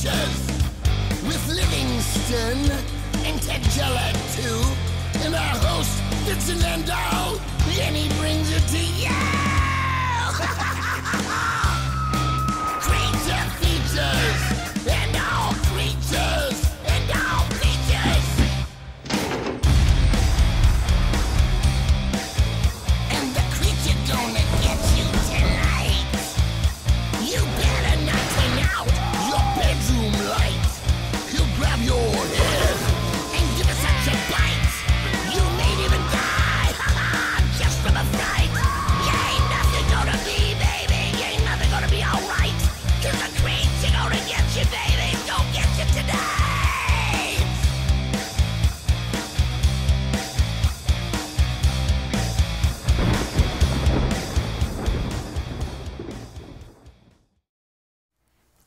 Features with Livingston and Tangella too, and our host Vincent Van Dahl, and he brings it to you. Creature Features and all creatures.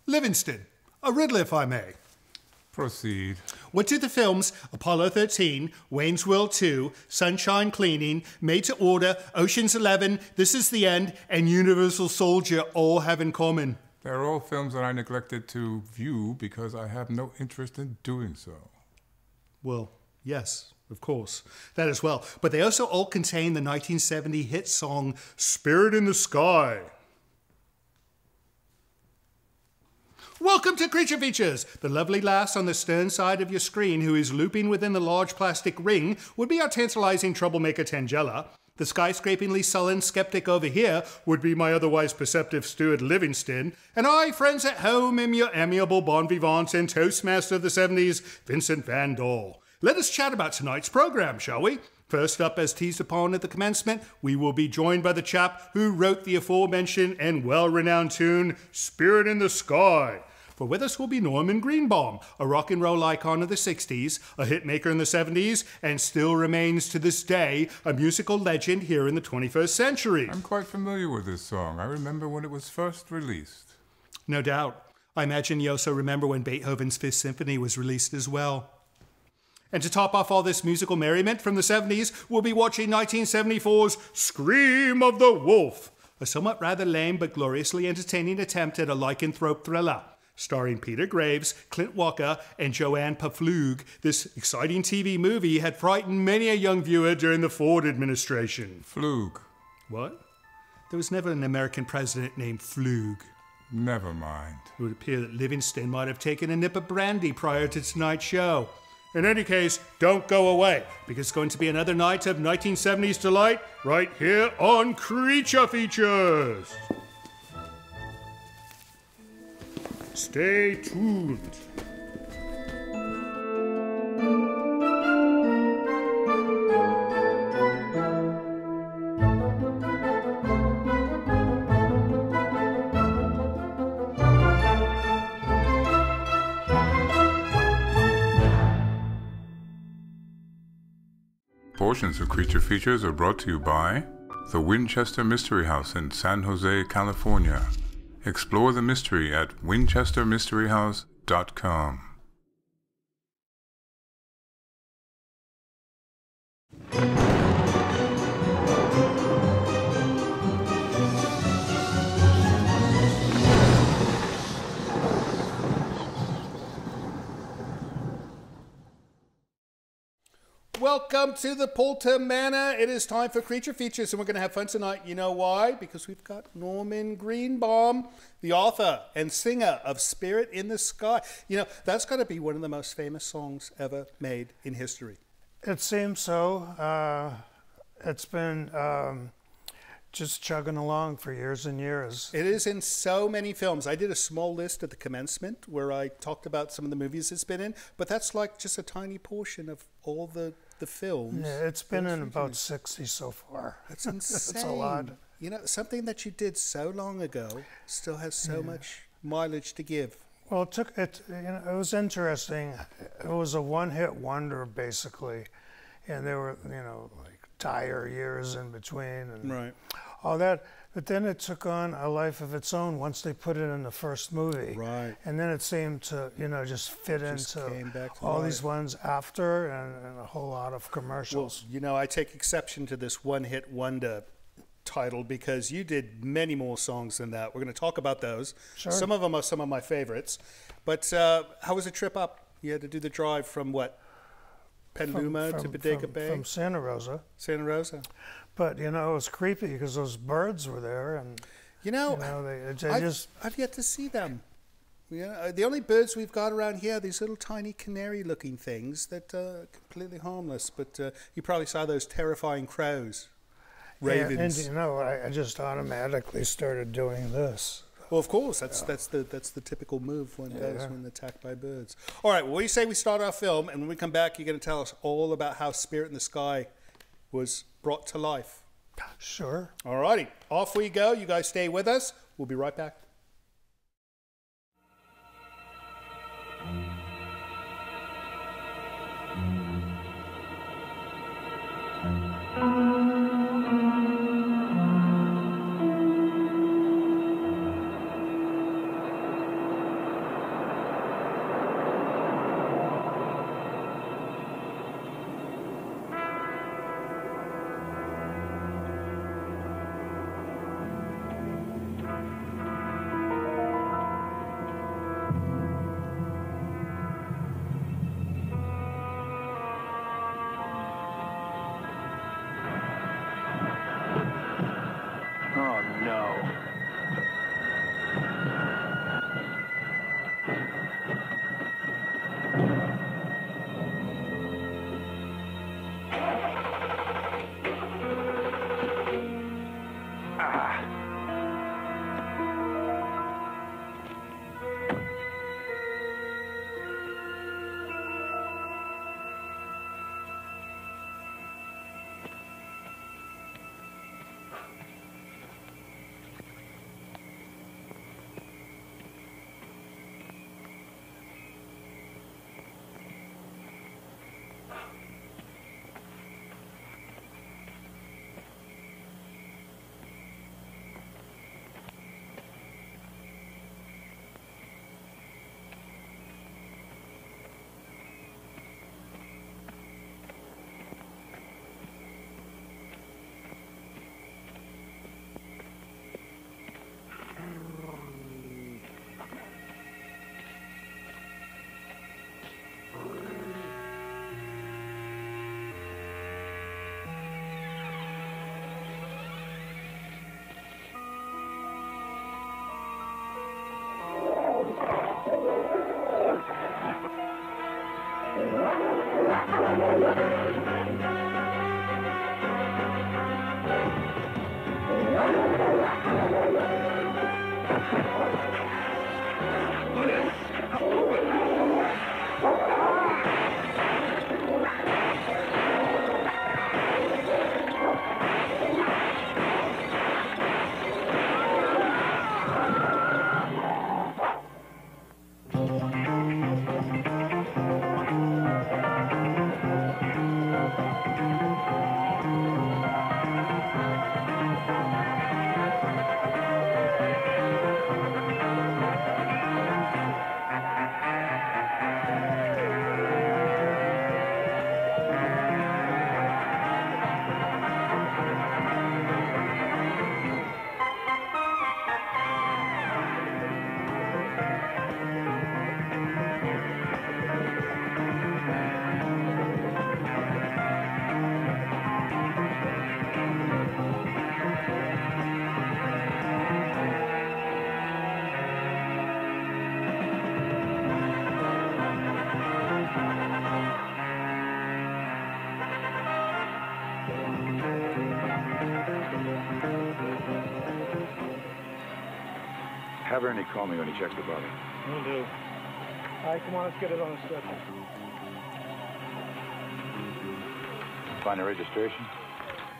Livingston, a riddler if I may. Proceed. What did the films Apollo 13, Wayne's World 2, Sunshine Cleaning, Made to Order, Ocean's 11, This is the End, and Universal Soldier all have in common? They're all films that I neglected to view because I have no interest in doing so. Well, yes, of course, that as well. But they also all contain the 1970 hit song, Spirit in the Sky. Welcome to Creature Features! The lovely lass on the stern side of your screen who is looping within the large plastic ring would be our tantalizing troublemaker Tangella. The skyscrapingly sullen skeptic over here would be my otherwise perceptive steward Livingston. And I, friends at home, am your amiable bon vivant and toastmaster of the 70s, Vincent Van Dahl. Let us chat about tonight's program, shall we? First up, as teased upon at the commencement, we will be joined by the chap who wrote the aforementioned and well-renowned tune, Spirit in the Sky. For with us will be Norman Greenbaum, a rock and roll icon of the 60s, a hitmaker in the 70s, and still remains to this day a musical legend here in the 21st century. I'm quite familiar with this song. I remember when it was first released. No doubt. I imagine you also remember when Beethoven's Fifth Symphony was released as well. And to top off all this musical merriment from the 70s, we'll be watching 1974's Scream of the Wolf, a somewhat rather lame but gloriously entertaining attempt at a lycanthrope thriller. Starring Peter Graves, Clint Walker, and Jo Ann Pflug, this exciting TV movie had frightened many a young viewer during the Ford administration. Pflug. What? There was never an American president named Pflug. Never mind. It would appear that Livingston might have taken a nip of brandy prior to tonight's show. In any case, don't go away, because it's going to be another night of 1970s delight right here on Creature Features. Stay tuned. Portions of Creature Features are brought to you by the Winchester Mystery House in San Jose, California. Explore the mystery at winchestermysteryhouse.com. Welcome to the Poulter Manor. It is time for Creature Features, and we're going to have fun tonight. You know why? Because we've got Norman Greenbaum, the author and singer of Spirit in the Sky. You know, that's got to be one of the most famous songs ever made in history. It seems so. It's been just chugging along for years and years. It is in so many films. I did a small list at the commencement where I talked about some of the movies it's been in, but that's like just a tiny portion of all the films. Yeah, it's been in about 60 so far. That's insane. That's a lot. You know, something that you did so long ago still has so much mileage to give. Well, it was interesting. It was a one-hit wonder basically, and there were, you know, like dire years in between and all that. But then it took on a life of its own once they put it in the first movie. Right. And then it seemed to, you know, just fit just into all these ones after and a whole lot of commercials. Well, you know, I take exception to this one-hit wonder title because you did many more songs than that. We're going to talk about those. Sure. Some of them are some of my favorites. But how was the trip up? You had to do the drive from what? Petaluma to Bodega Bay? From Santa Rosa. Santa Rosa. But, you know, it was creepy because those birds were there. And I've yet to see them. Yeah, the only birds we've got around here are these little tiny canary-looking things that are completely harmless. But you probably saw those terrifying crows, ravens. Yeah, and you know, I just automatically started doing this. Well, of course, that's the typical move one does when attacked by birds. All right, well, what do you say we start our film, and when we come back, you're going to tell us all about how Spirit in the Sky was brought to life. Sure. All righty, off we go. You guys stay with us. We'll be right back. Have Ernie call me when he checks the body. Will do. All right, come on, let's get it on the schedule. Find a registration?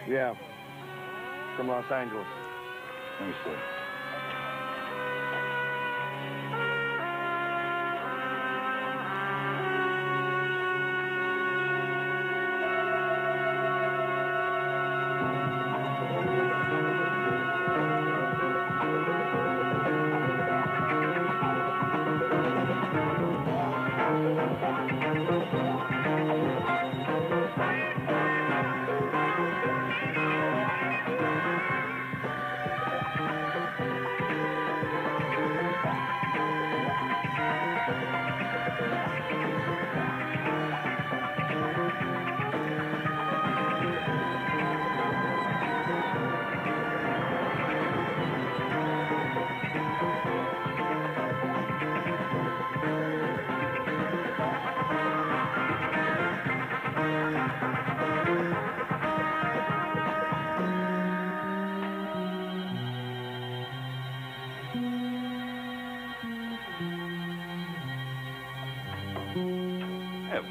Yeah. From Los Angeles. Let me see.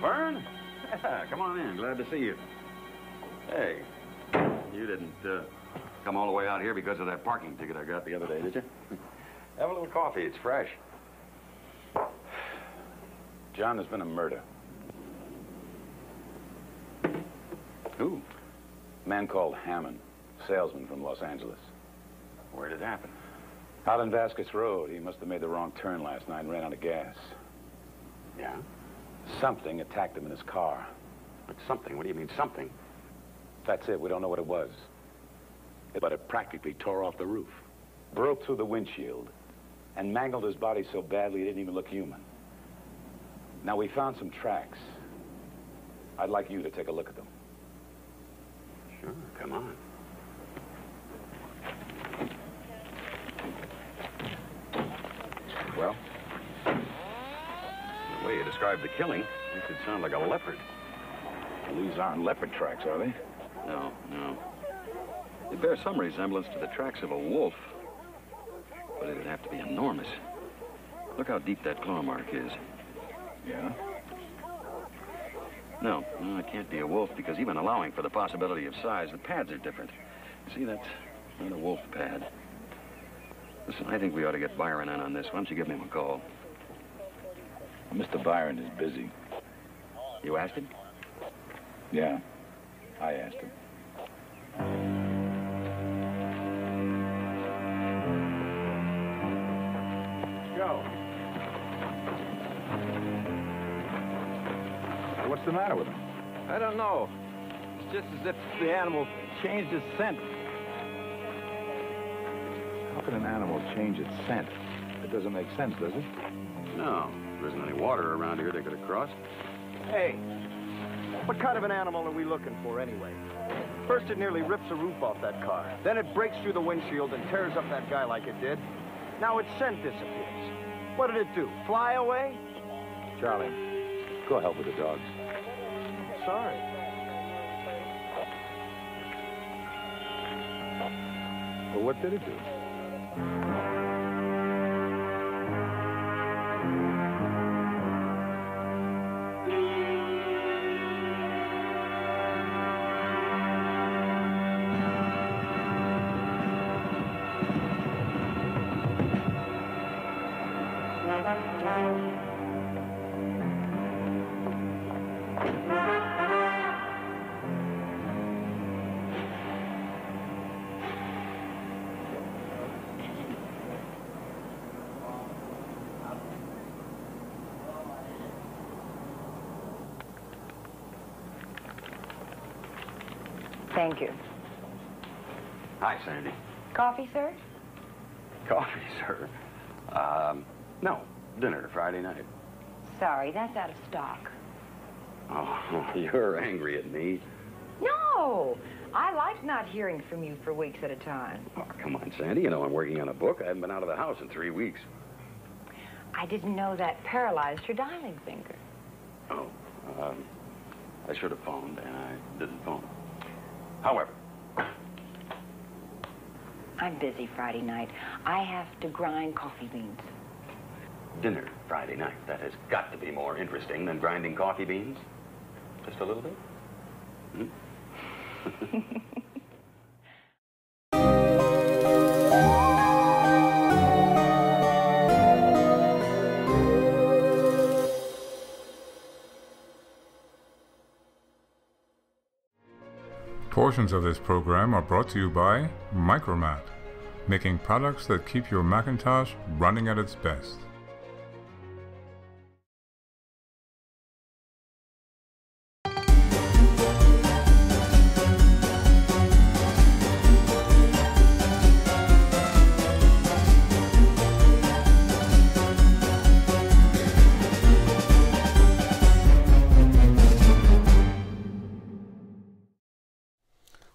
Vern? Yeah, come on in. Glad to see you. Hey, you didn't come all the way out here because of that parking ticket I got the other day, did you? Have a little coffee. It's fresh. John, there's been a murder. Who? A man called Hammond, salesman from Los Angeles. Where did it happen? Out on Vasquez Road. He must have made the wrong turn last night and ran out of gas. Yeah? Something attacked him in his car. But something? What do you mean, something? That's it. We don't know what it was. But it practically tore off the roof, broke through the windshield, and mangled his body so badly he didn't even look human. Now, we found some tracks. I'd like you to take a look at them. Sure, come on. Well, the way you described the killing, it could sound like a leopard. Well, these aren't leopard tracks, are they? No, no. They bear some resemblance to the tracks of a wolf, but it would have to be enormous. Look how deep that claw mark is. Yeah? No, no, it can't be a wolf, because even allowing for the possibility of size, the pads are different. See, that's not a wolf pad. Listen, I think we ought to get Byron in on this. Why don't you give him a call? Mr. Byron is busy. You asked him? Yeah, I asked him. Go. What's the matter with him? I don't know. It's just as if the animal changed its scent. How could an animal change its scent? It doesn't make sense, does it? No. There isn't any water around here they could have crossed. Hey, what kind of an animal are we looking for, anyway? First, it nearly rips the roof off that car. Then it breaks through the windshield and tears up that guy like it did. Now its scent disappears. What did it do? Fly away? Charlie, go help with the dogs. Sorry. Well, what did it do? Thank you. Hi, Sandy. Coffee, sir? Coffee, sir? No. Dinner Friday night. Sorry, that's out of stock. Oh, you're angry at me. No! I liked not hearing from you for weeks at a time. Oh, come on, Sandy. You know I'm working on a book. I haven't been out of the house in 3 weeks. I didn't know that paralyzed your dialing finger. Oh, I should have phoned, and I didn't phone. However, I'm busy Friday night. I have to grind coffee beans. Dinner Friday night. That has got to be more interesting than grinding coffee beans. Just a little bit. Hmm? Portions of this program are brought to you by Micromat, making products that keep your Macintosh running at its best.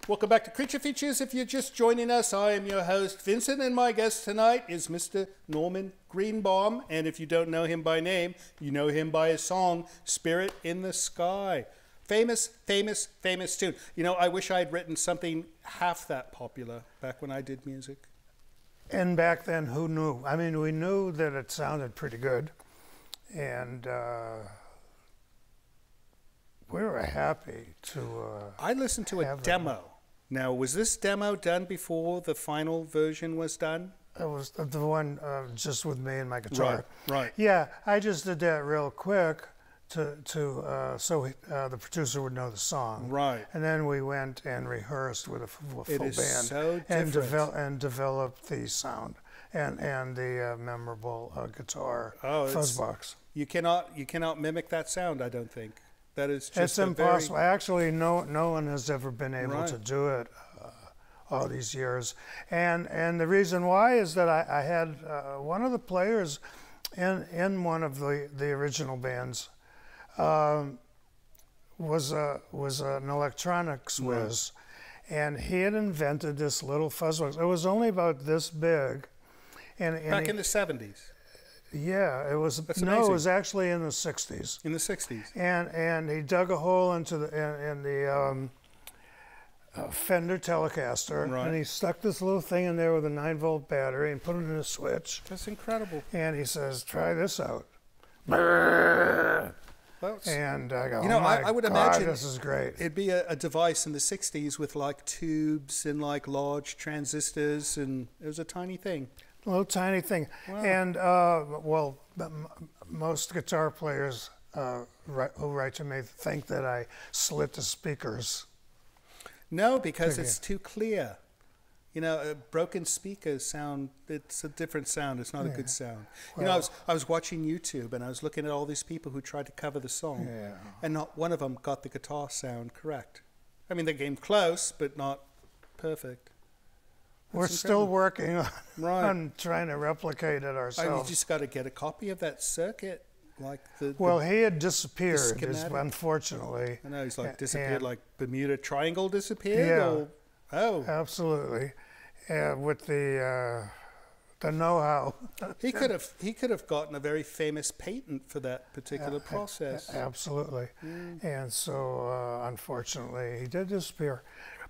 Welcome back to Creature Features. If you're just joining us, I am your host, Vincent, and my guest tonight is Mr. Norman Greenbaum. And if you don't know him by name, you know him by his song, Spirit in the Sky. Famous, famous, famous tune. You know, I wish I had written something half that popular back when I did music. And back then, who knew? I mean, we knew that it sounded pretty good. And we were happy to I listened to a demo. Now, was this demo done before the final version was done? It was the one just with me and my guitar. Right, right. Yeah, I just did that real quick so the producer would know the song. Right. And then we went and rehearsed with a full band. It is so different. And developed the sound and the memorable guitar fuzzbox. You cannot mimic that sound, I don't think. That is just it's impossible. Actually, no one has ever been able to do it all these years. And the reason why is that I had one of the players in one of the original bands was an electronics whiz, and he had invented this little fuzzbox. It was only about this big, and back in the 70s. Yeah, it was. No, it was actually in the 60s. In the 60s. And he dug a hole into the Fender Telecaster, and he stuck this little thing in there with a 9-volt battery and put it in a switch. That's incredible. And he says, "Try this out." And I go, you know, I would imagine this is great. It'd be a device in the 60s with like tubes and like large transistors, and it was a tiny thing. A little tiny thing. Wow. And, well, most guitar players who write to me think that I slit the speakers. No, because it's too clear. You know, broken speakers sound, it's a different sound. It's not a good sound. Well, you know, I was watching YouTube, and I was looking at all these people who tried to cover the song, and not one of them got the guitar sound correct. I mean, they came close, but not perfect. That's still working on, on trying to replicate it ourselves. Oh, you just got to get a copy of that circuit, like the. Well, he had disappeared, unfortunately. I know he's like disappeared, like Bermuda Triangle disappeared. Yeah. Or, absolutely, with the know-how. He could have gotten a very famous patent for that particular process. Absolutely, and so unfortunately, he did disappear.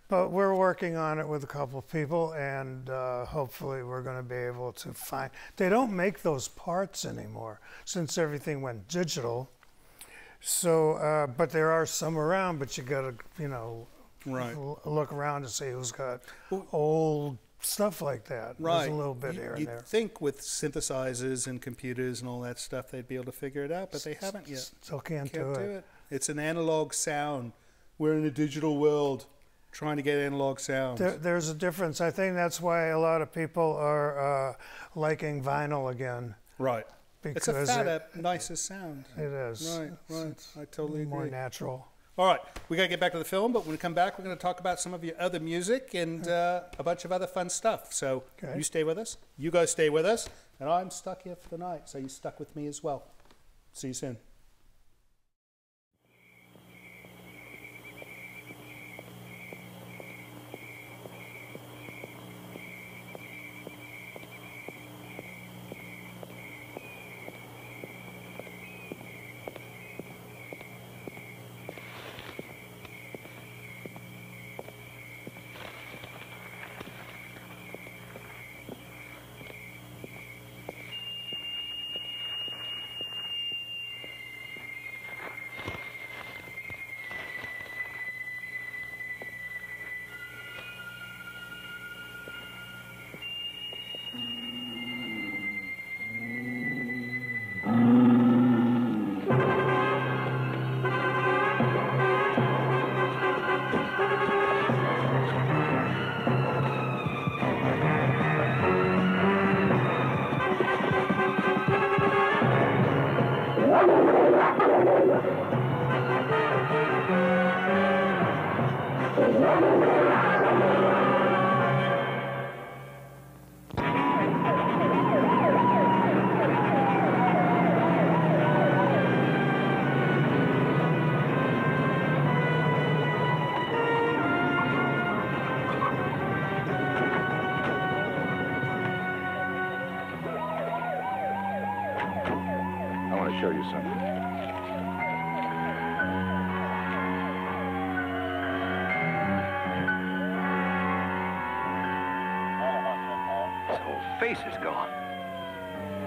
But we're working on it with a couple of people, and hopefully we're going to be able to find. They don't make those parts anymore since everything went digital. So, but there are some around. But you got to, you know, look around to see who's got old stuff like that. Right, there's a little bit here and there. You'd think with synthesizers and computers and all that stuff, they'd be able to figure it out, but they haven't yet. Still can't do it. It's an analog sound. We're in a digital world. Trying to get analog sounds. There's a difference. I think that's why a lot of people are liking vinyl again. Right. Because it's a fatter, nicer sound. It is. Right, right. I totally agree. More natural. All right. We got to get back to the film, but when we come back, we're going to talk about some of your other music and a bunch of other fun stuff. So you stay with us. You guys stay with us. And I'm stuck here for the night, so you're stuck with me as well. See you soon. His face is gone.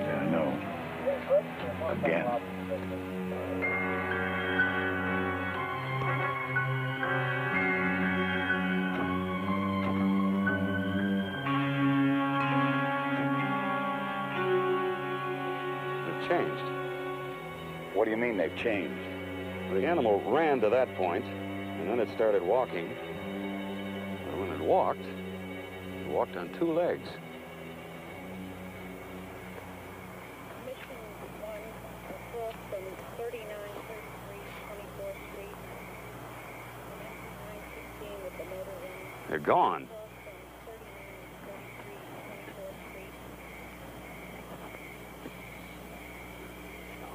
Yeah, I know. Again. changed. What do you mean they've changed? The animal ran to that point, and then it started walking. But when it walked on two legs. They're gone.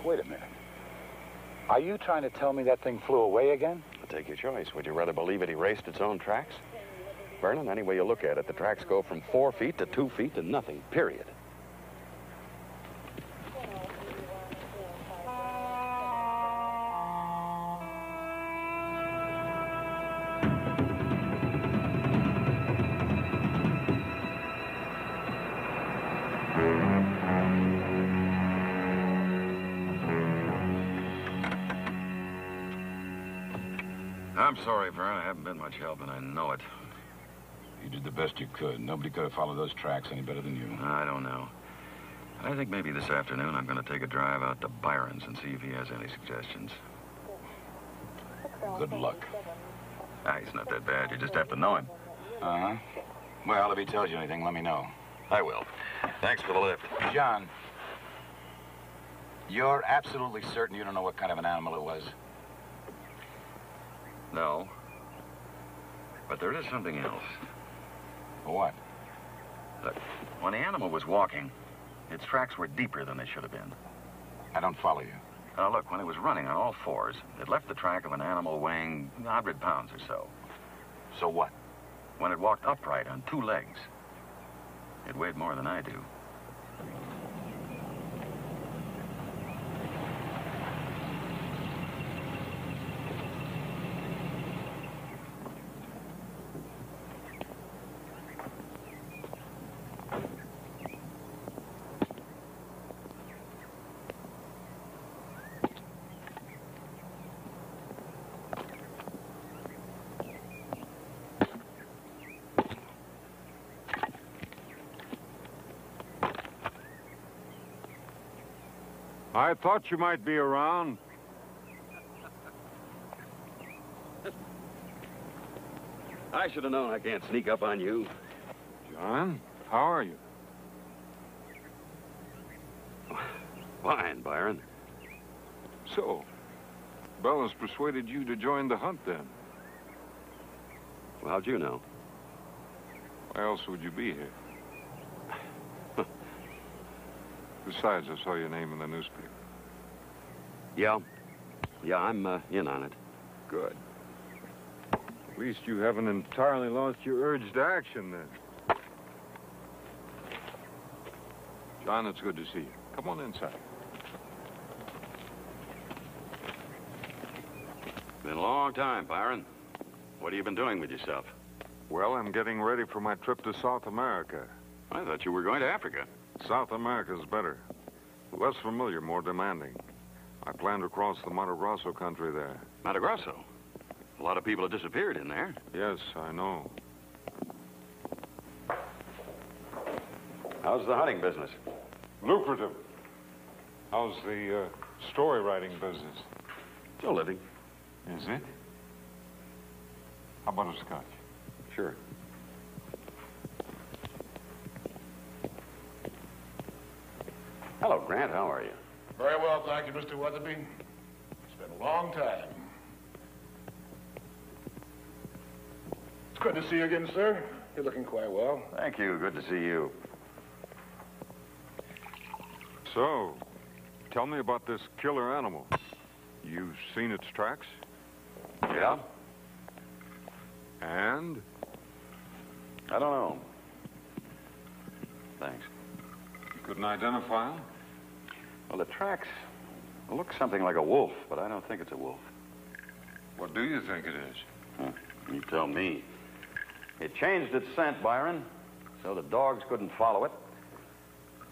Wait a minute. Are you trying to tell me that thing flew away again? I'll take your choice. Would you rather believe it erased its own tracks? Vernon, any way you look at it, the tracks go from 4 feet to 2 feet to nothing, period. I'm sorry, Vern. I haven't been much help, and I know it. You did the best you could. Nobody could have followed those tracks any better than you. I don't know. I think maybe this afternoon I'm going to take a drive out to Byron's and see if he has any suggestions. Good luck. Ah, he's not that bad. You just have to know him. Uh-huh. Well, if he tells you anything, let me know. I will. Thanks for the lift. John, you're absolutely certain you don't know what kind of an animal it was? No, but there is something else. What? Look, when the animal was walking, its tracks were deeper than they should have been. I don't follow you. Now, look, when it was running on all fours, it left the track of an animal weighing 100 pounds or so. So what? When it walked upright on two legs, it weighed more than I do. I thought you might be around. I should have known I can't sneak up on you. John, how are you? Fine, Byron. So, Bella's persuaded you to join the hunt, then? Well, how'd you know? Why else would you be here? Besides, I saw your name in the newspaper. Yeah, I'm in on it. Good. At least you haven't entirely lost your urge to action, then. John, it's good to see you. Come on inside. Been a long time, Byron. What have you been doing with yourself? Well, I'm getting ready for my trip to South America. I thought you were going to Africa. South America's better. Less familiar, more demanding. I plan to cross the Mato Grosso country there. Mato Grosso? A lot of people have disappeared in there. Yes, I know. How's the hunting business? Lucrative. How's the story writing business? Still living. Is it? How about a scotch? Sure. Hello, Grant. How are you? Very well, thank you, Mr. Weatherby. It's been a long time. It's good to see you again, sir. You're looking quite well. Thank you. Good to see you. So, tell me about this killer animal. You've seen its tracks? Yeah. And? I don't know. Thanks. You couldn't identify him? Well, the tracks look something like a wolf, but I don't think it's a wolf. What do you think it is? Huh. You tell me. It changed its scent, Byron, so the dogs couldn't follow it.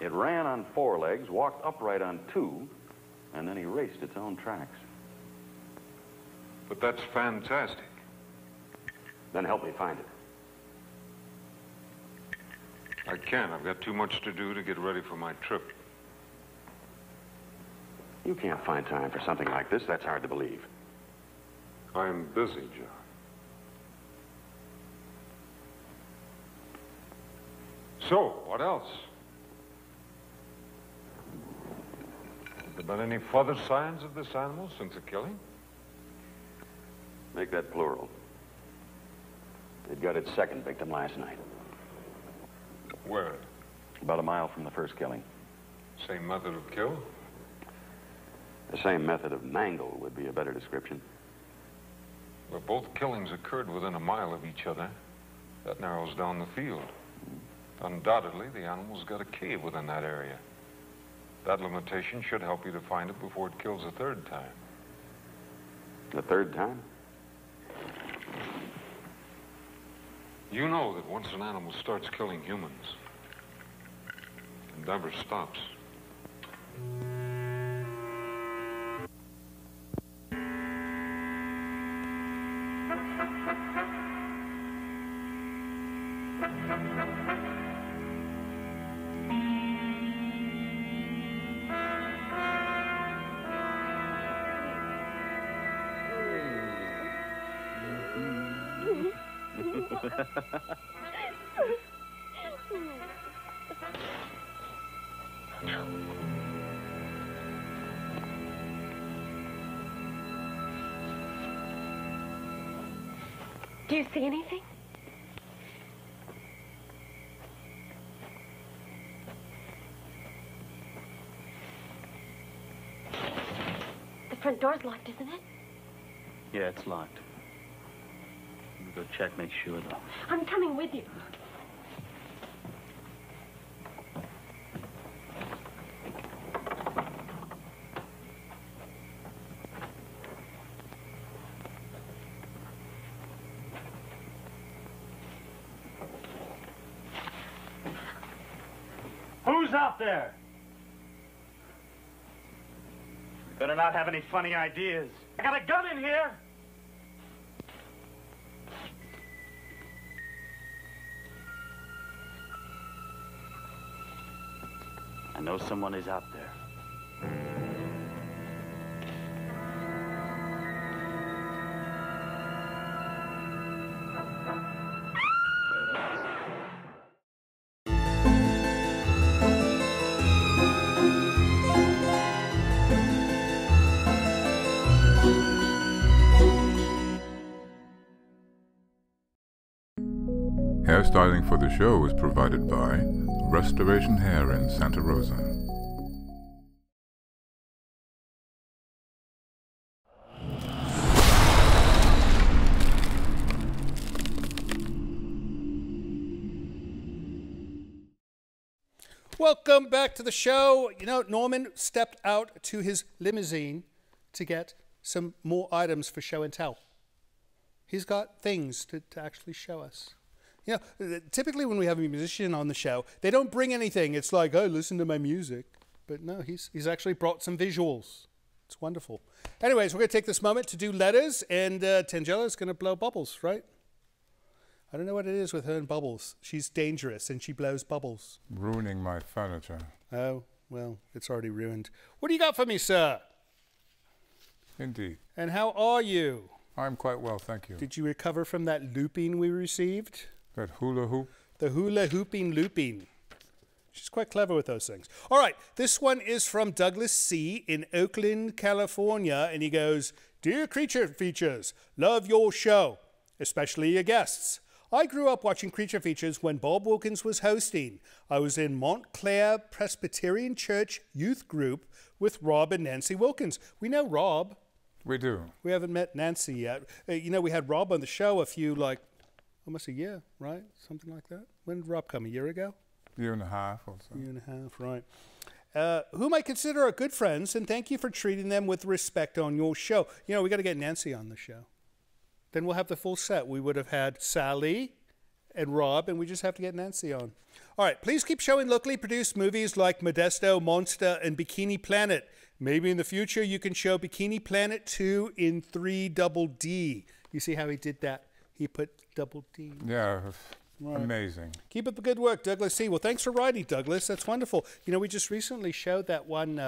It ran on four legs, walked upright on two, and then erased its own tracks. But that's fantastic. Then help me find it. I can't. I've got too much to do to get ready for my trip. You can't find time for something like this. That's hard to believe. I'm busy, John. So, what else? Have there been any further signs of this animal since the killing? Make that plural. It got its second victim last night. Where? About a mile from the first killing. Same method of kill? The same method of mangle would be a better description. Well, both killings occurred within a mile of each other. That narrows down the field. Undoubtedly, the animal's got a cave within that area. That limitation should help you to find it before it kills a third time. The third time? You know that once an animal starts killing humans, it never stops. Do you see anything? The front door's locked, isn't it? Yeah, it's locked. You go check, make sure, though. I'm coming with you. There. Better not have any funny ideas. I got a gun in here. I know someone is out there. Hairstyling for the show was provided by Restoration Hair in Santa Rosa. Welcome back to the show. You know, Norman stepped out to his limousine to get some more items for show and tell. He's got things to actually show us. You know, typically when we have a musician on the show, they don't bring anything. It's like, oh, listen to my music. But no, he's actually brought some visuals. It's wonderful. Anyways, we're going to take this moment to do letters, and Tangella's going to blow bubbles, right? I don't know what it is with her and bubbles. She's dangerous, and she blows bubbles. Ruining my furniture. Oh, well, it's already ruined. What do you got for me, sir? Indeed. And how are you? I'm quite well, thank you. Did you recover from that looping we received? That hula hoop? The hula hooping looping. She's quite clever with those things. All right, this one is from Douglas C. in Oakland, California, and he goes, Dear Creature Features, love your show, especially your guests. I grew up watching Creature Features when Bob Wilkins was hosting. I was in Montclair Presbyterian Church Youth Group with Rob and Nancy Wilkins. We know Rob. We do. We haven't met Nancy yet. You know, we had Rob on the show a few, like, almost a year, right? Something like that. When did Rob come? A year ago? Year and a half or so. Year and a half, right. Whom I consider are good friends, and thank you for treating them with respect on your show. You know, we got to get Nancy on the show. Then we'll have the full set. We would have had Sally and Rob, and we just have to get Nancy on. All right, please keep showing locally produced movies like Modesto, Monster, and Bikini Planet. Maybe in the future you can show Bikini Planet 2 in 3DD. You see how he did that? He put double D. Yeah, right. Amazing. Keep up the good work, Douglas C. Well, thanks for writing, Douglas. That's wonderful. You know, we just recently showed that one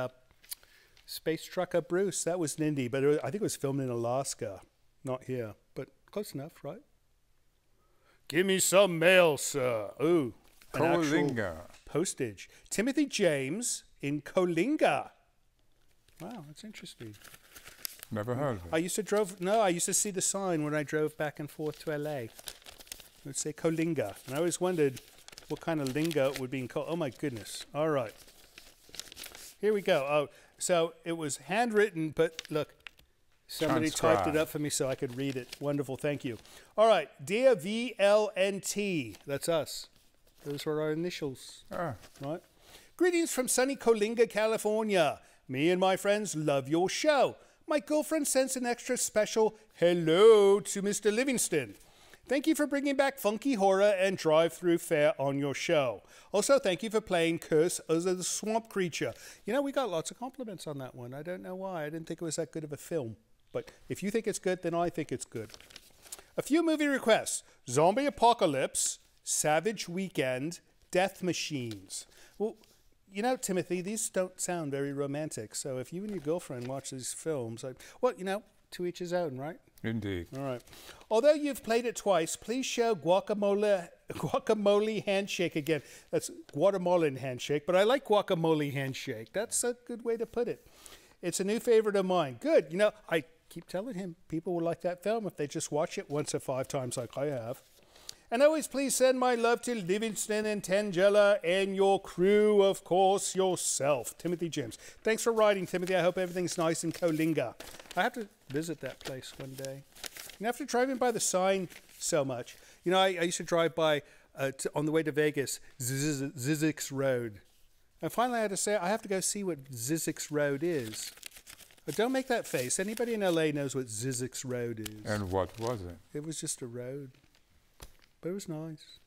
Space Truck Up Bruce. That was an indie, but it was, I think it was filmed in Alaska. Not here, but close enough, right? Give me some mail, sir. Ooh, an Coalinga. Postage. Timothy James in Coalinga. Wow, that's interesting. Never heard of it. I used to see the sign when I drove back and forth to LA. It would say Coalinga. And I always wondered what kind of lingo it would be in Coalinga. Oh, my goodness. All right. Here we go. Oh, so it was handwritten, but look, somebody typed it up for me so I could read it. Wonderful. Thank you. All right. Dear VLNT. That's us. Those were our initials. Right? Greetings from sunny Coalinga, California. Me and my friends love your show. My girlfriend sends an extra special hello to Mr. Livingston. Thank you for bringing back funky horror and drive-through fare on your show. Also, thank you for playing Curse as the Swamp Creature. You know, we got lots of compliments on that one. I don't know why. I didn't think it was that good of a film. But if you think it's good, then I think it's good. A few movie requests. Zombie Apocalypse, Savage Weekend, Death Machines. Well, you know, Timothy, these don't sound very romantic. So if you and your girlfriend watch these films, like, well, you know, to each his own, right? Indeed. All right. Although you've played it twice, please show guacamole handshake again. That's Guatemalan handshake, but I like guacamole handshake. That's a good way to put it. It's a new favorite of mine. Good. You know, I keep telling him people will like that film if they just watch it once or 5 times like I have. And always please send my love to Livingston and Tangella and your crew, of course, yourself, Timothy James. Thanks for writing, Timothy. I hope everything's nice in Coalinga. I have to visit that place one day. And after driving by the sign so much, you know, I used to drive by, on the way to Vegas, Zizik's Road. And finally I had to say, I have to go see what Zizik's Road is. But don't make that face. Anybody in L.A. knows what Zizik's Road is. And what was it? It was just a road. It was nice.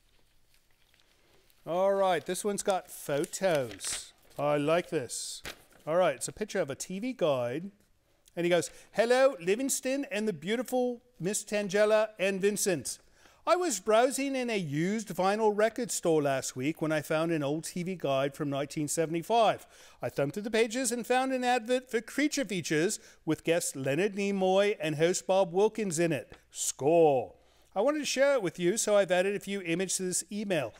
All right, this one's got photos. I like this. All right, it's a picture of a TV guide. And he goes, hello, Livingston and the beautiful Miss Tangella and Vincent. I was browsing in a used vinyl record store last week when I found an old TV guide from 1975. I thumbed through the pages and found an advert for Creature Features with guest Leonard Nimoy and host Bob Wilkins in it. Score. I wanted to share it with you, so I've added a few images to this email.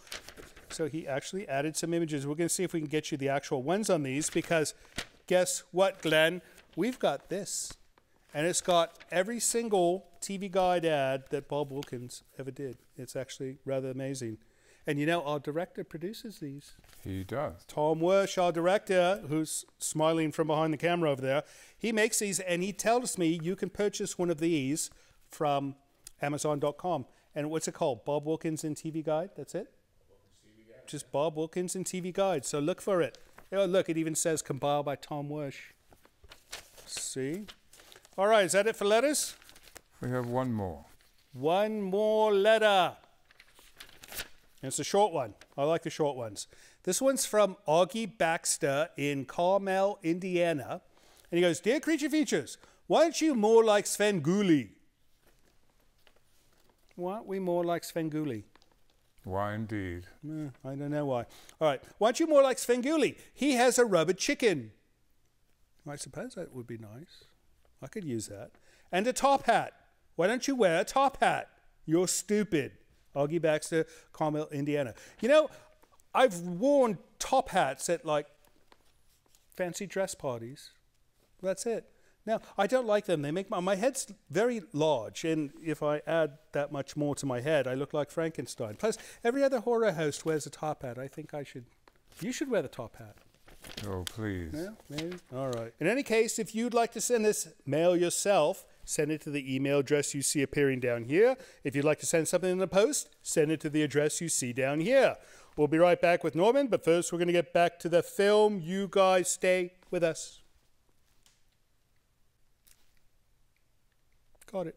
So he actually added some images. We're going to see if we can get you the actual ones on these, because guess what, Glenn? We've got this. And it's got every single TV guide ad that Bob Wilkins ever did. It's actually rather amazing. And you know, our director produces these. He does. Tom Wersch, our director, who's smiling from behind the camera over there, he makes these, and he tells me you can purchase one of these from Amazon.com. And what's it called? Bob Wilkins and TV Guide? That's it? Just Bob Wilkins and TV Guide. So look for it. Oh, look, it even says compiled by Tom Wersch. See? All right, is that it for letters? We have one more. One more letter. And it's a short one. I like the short ones. This one's from Augie Baxter in Carmel, Indiana. And he goes, dear Creature Features, why aren't you more like Svengoolie? Why aren't we more like Svengoolie? Why indeed? I don't know why. All right. Why aren't you more like Svengoolie? He has a rubber chicken. I suppose that would be nice. I could use that. And a top hat. Why don't you wear a top hat? You're stupid. Augie Baxter, Carmel, Indiana. You know, I've worn top hats at, like, fancy dress parties. That's it. Now, I don't like them. They make my head's very large, and if I add that much more to my head, I look like Frankenstein. Plus, every other horror host wears a top hat. I think I should. You should wear the top hat. Oh, please. Yeah, maybe. All right. In any case, if you'd like to send this mail yourself, send it to the email address you see appearing down here. If you'd like to send something in the post, send it to the address you see down here. We'll be right back with Norman, but first we're going to get back to the film. You guys stay with us. Got it.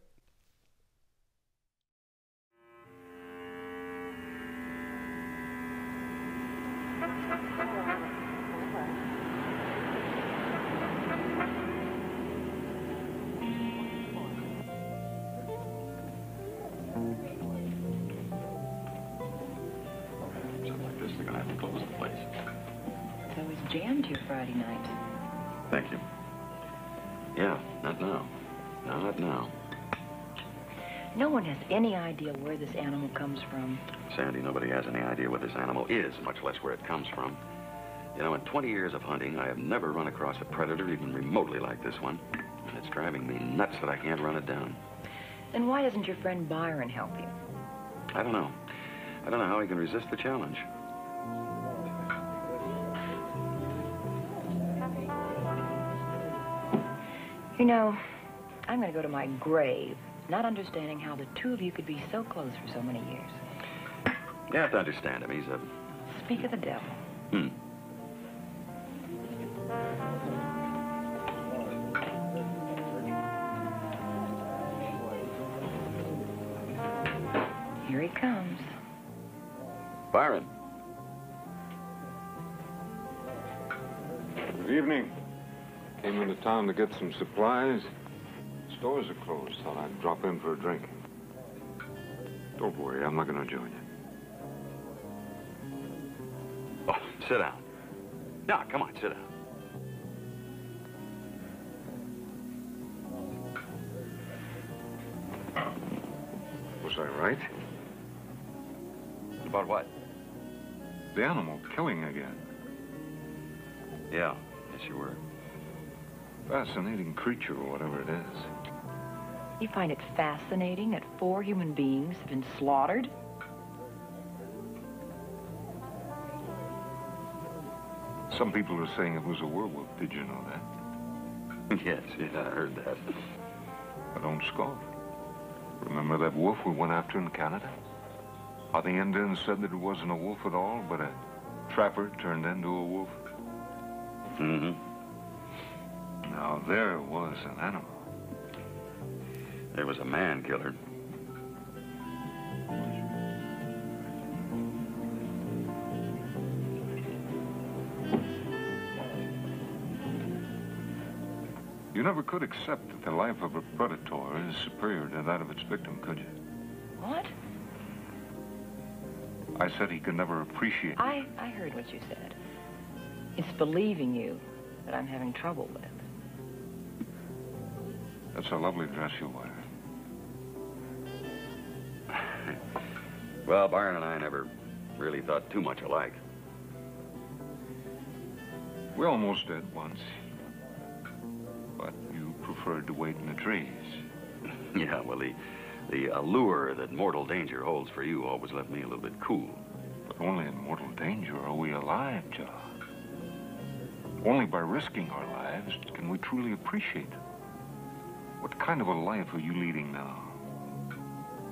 Something like this, they're gonna have to close the place. It's always jammed here Friday night. Thank you. Yeah, not now. Not now. No one has any idea where this animal comes from. Sandy, nobody has any idea where this animal is, much less where it comes from. You know, in 20 years of hunting, I have never run across a predator even remotely like this one. And it's driving me nuts that I can't run it down. Then why doesn't your friend Byron help you? I don't know. I don't know how he can resist the challenge. You know, I'm going to go to my grave not understanding how the two of you could be so close for so many years. You have to understand him. He's a... Speak of the devil. Hmm. Here he comes. Byron. Good evening. Came into town to get some supplies. Stores are closed. Thought I'd drop in for a drink. Don't worry, I'm not going to join you. Oh, sit down. No, come on, sit down. Was I right? About what? The animal killing again. Yeah, yes you were. Fascinating creature or whatever it is. You find it fascinating that 4 human beings have been slaughtered? Some people are saying it was a werewolf. Did you know that? Yes, I heard that. But don't scoff. Remember that wolf we went after in Canada? How the Indians said that it wasn't a wolf at all, but a trapper turned into a wolf. Mm-hmm. Now, there was an animal. There was a man-killer. You never could accept that the life of a predator is superior to that of its victim, could you? What? I said he could never appreciate it. I heard what you said. It's believing you that I'm having trouble with. That's a lovely dress you wear. Well, Byron and I never really thought too much alike. We almost did once. But you preferred to wait in the trees. Yeah, well, the allure that mortal danger holds for you always left me a little bit cool. But only in mortal danger are we alive, Jo. Only by risking our lives can we truly appreciate them. What kind of a life are you leading now?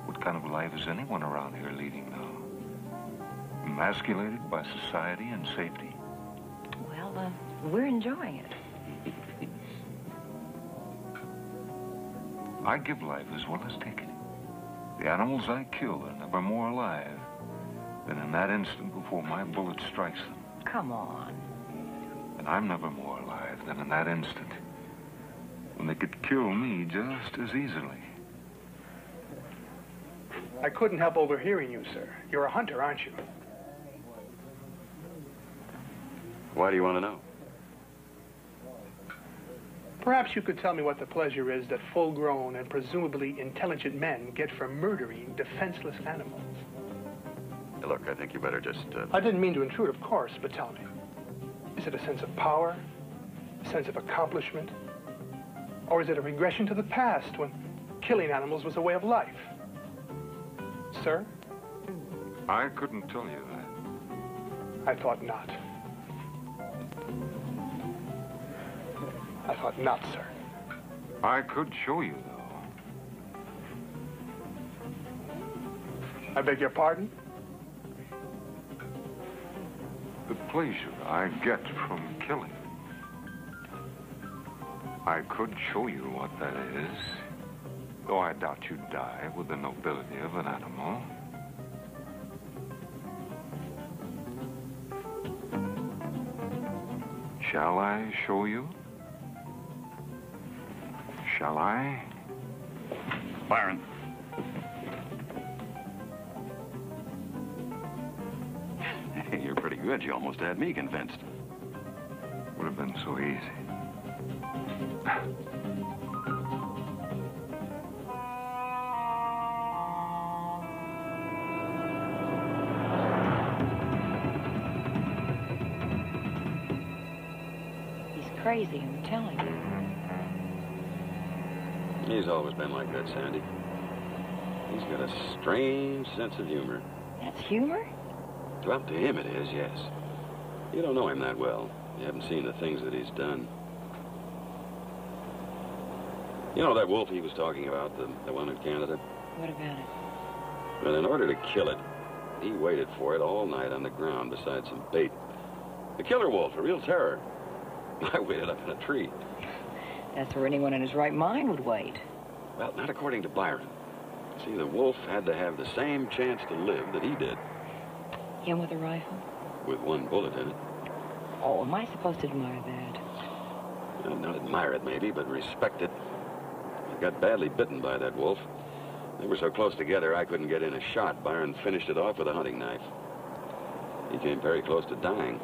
What kind of life is anyone around here leading now? Emasculated by society and safety? Well, we're enjoying it. I give life as well as take it. The animals I kill are never more alive than in that instant before my bullet strikes them. Come on. And I'm never more alive than in that instant when they could kill me just as easily. I couldn't help overhearing you, sir. You're a hunter, aren't you? Why do you want to know? Perhaps you could tell me what the pleasure is that full-grown and presumably intelligent men get from murdering defenseless animals. Look, I think you better just... I didn't mean to intrude, of course, but tell me. Is it a sense of power? A sense of accomplishment? Or is it a regression to the past when killing animals was a way of life? Sir? I couldn't tell you that. I thought not. I thought not, sir. I could show you, though. I beg your pardon? The pleasure I get from killing. I could show you what that is, though I doubt you'd die with the nobility of an animal. Shall I show you? Shall I? Byron. Hey, you're pretty good. You almost had me convinced. Would have been so easy. He's crazy, I'm telling you. He's always been like that, Sandy. He's got a strange sense of humor. That's humor? Well, to him it is, yes. You don't know him that well. You haven't seen the things that he's done. You know that wolf he was talking about, the one in Canada? What about it? Well, in order to kill it, he waited for it all night on the ground beside some bait. The killer wolf, a real terror. I waited up in a tree. That's where anyone in his right mind would wait. Well, not according to Byron. See, the wolf had to have the same chance to live that he did. Him with a rifle? With one bullet in it. Oh, am I supposed to admire that? Well, not admire it, maybe, but respect it. I got badly bitten by that wolf. They were so close together, I couldn't get in a shot. Byron finished it off with a hunting knife. He came very close to dying.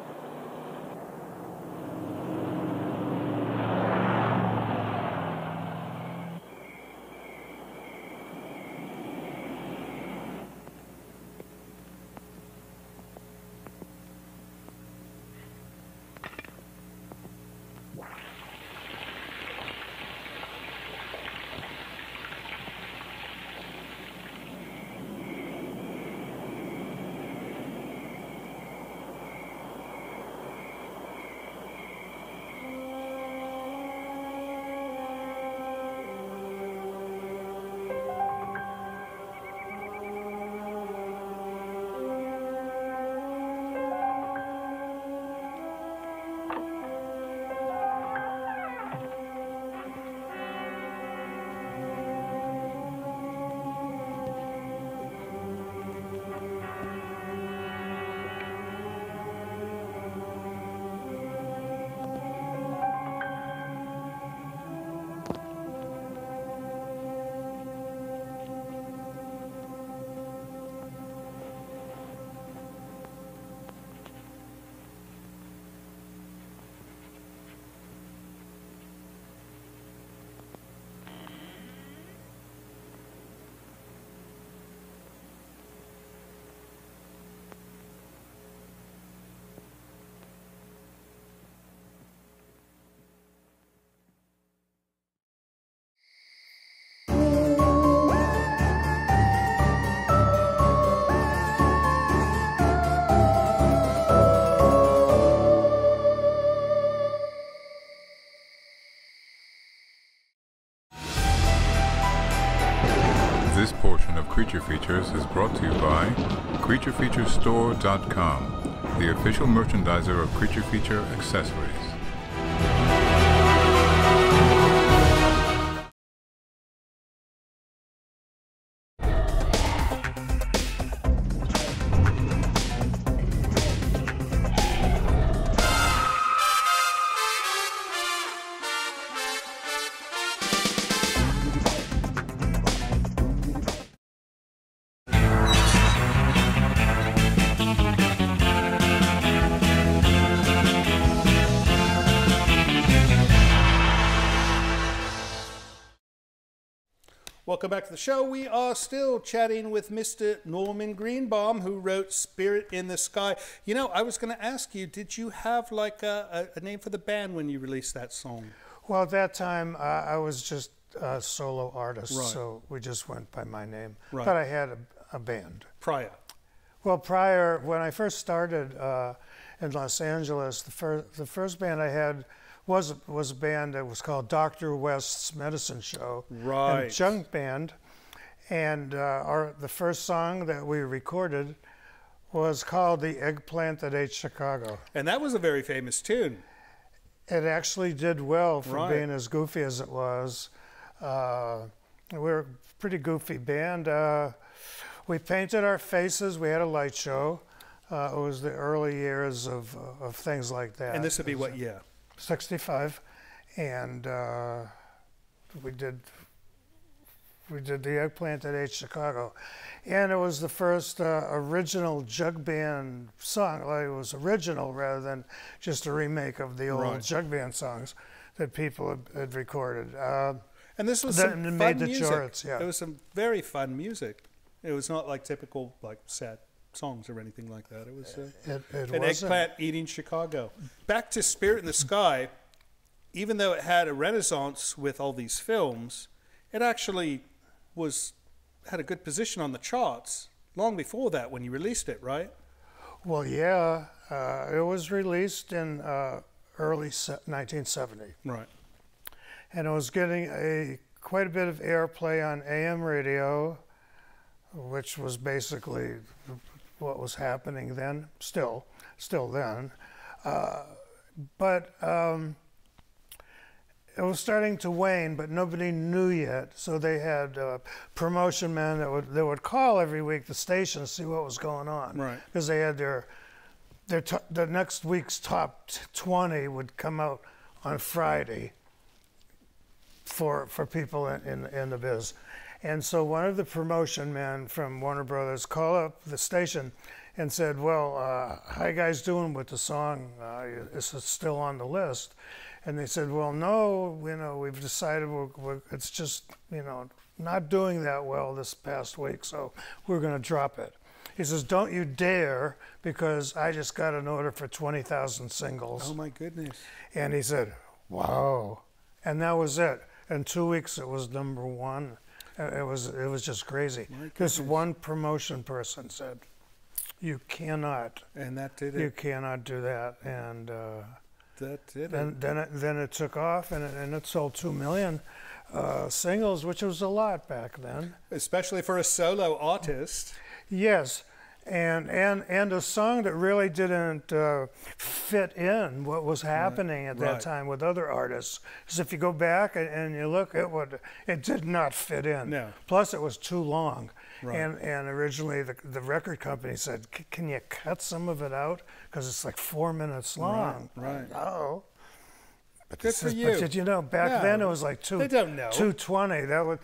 Creature Features is brought to you by CreatureFeaturesStore.com, the official merchandiser of Creature Feature accessories. Welcome back to the show. We are still chatting with Mr. Norman Greenbaum, who wrote Spirit in the Sky. You know, I was going to ask you, did you have like a name for the band when you released that song? Well, at that time, I was just a solo artist, right. So we just went by my name. Right. But I had a band. Prior? Well, prior, when I first started in Los Angeles, the first band I had was a band that was called Dr. West's Medicine Show, right? And junk band, and the first song that we recorded was called "The Eggplant That Ate Chicago," and that was a very famous tune. It actually did well for being as goofy as it was. We're a pretty goofy band. We painted our faces. We had a light show. It was the early years of things like that. And this would be what year? 65, and we did The Eggplant That Ate Chicago, and it was the first original jug band song. Like, it was original rather than just a remake of the old jug band songs. that people had recorded. And this was some fun music. Shorts, yeah. It was some very fun music. It was not like typical like sad songs or anything like that. It was an eggplant eating Chicago. Back to Spirit in the Sky, even though it had a renaissance with all these films, it actually was had a good position on the charts long before that when you released it, right? Well, yeah. It was released in early 1970. Right. And it was getting quite a bit of airplay on AM radio, which was basically what was happening then, still then. But it was starting to wane, but nobody knew yet. So they had promotion men that would call every week the station to see what was going on. Right. Because they had the next week's top 20 would come out on Friday for people in the biz. And so one of the promotion men from Warner Brothers called up the station and said, well, how you guys doing with the song? Is it still on the list? And they said, well, no, you know, we've decided it's just, you know, not doing that well this past week, so we're going to drop it. He says, don't you dare, because I just got an order for 20,000 singles. Oh, my goodness. And he said, wow. And that was it. In 2 weeks, it was #1. It was just crazy. This one promotion person said, you cannot. And that did it. You cannot do that. And that did it. Then it took off, and it sold 2 million singles, which was a lot back then. Especially for a solo artist. Yes. And a song that really didn't fit in what was happening at that time with other artists. Because if you go back and you look, it did not fit in. No. Plus, it was too long. Right. And originally, the record company said, can you cut some of it out? Because it's like 4 minutes long. Right. Oh. But good for you. But did you know back then it was like 220. That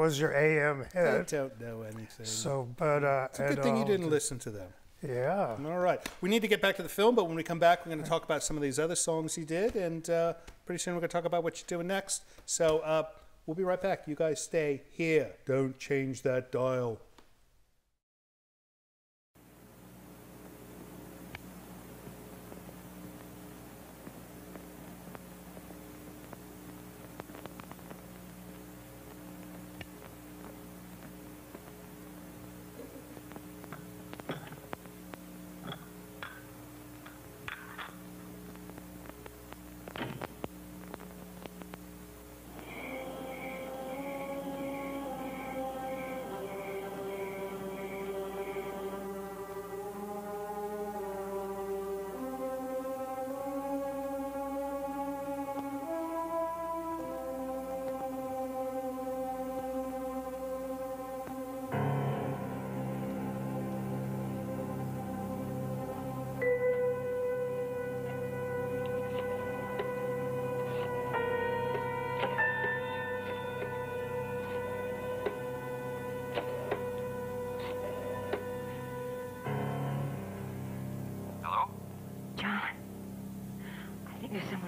was your AM hit. They don't know anything. So, but it's a good thing you didn't listen to them. Yeah. All right. We need to get back to the film, but when we come back, we're going to talk about some of these other songs you did, and pretty soon we're going to talk about what you're doing next. So we'll be right back. You guys stay here. Don't change that dial.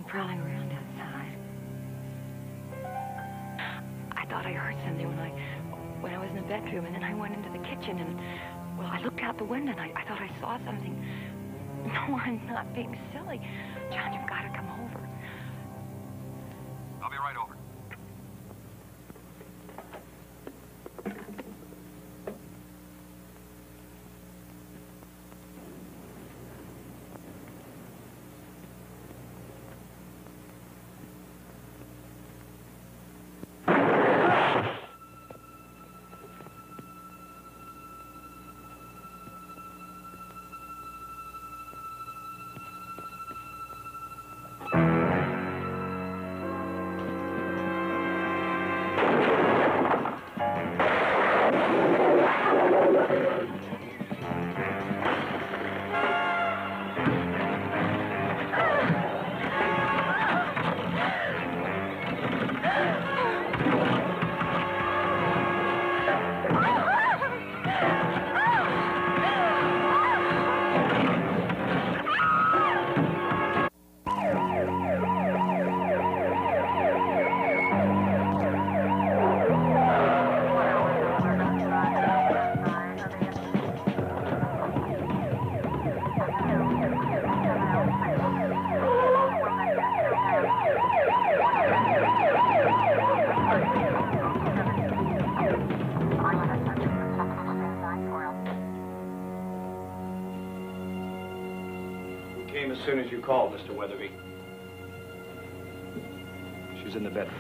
Prowling around outside. I thought I heard something when I was in the bedroom, and then I went into the kitchen, and well, I looked out the window, and I thought I saw something. No, I'm not being silly. John, you've got to come over. I'll be right over. came as soon as you called, Mr. Weatherby. She's in the bedroom.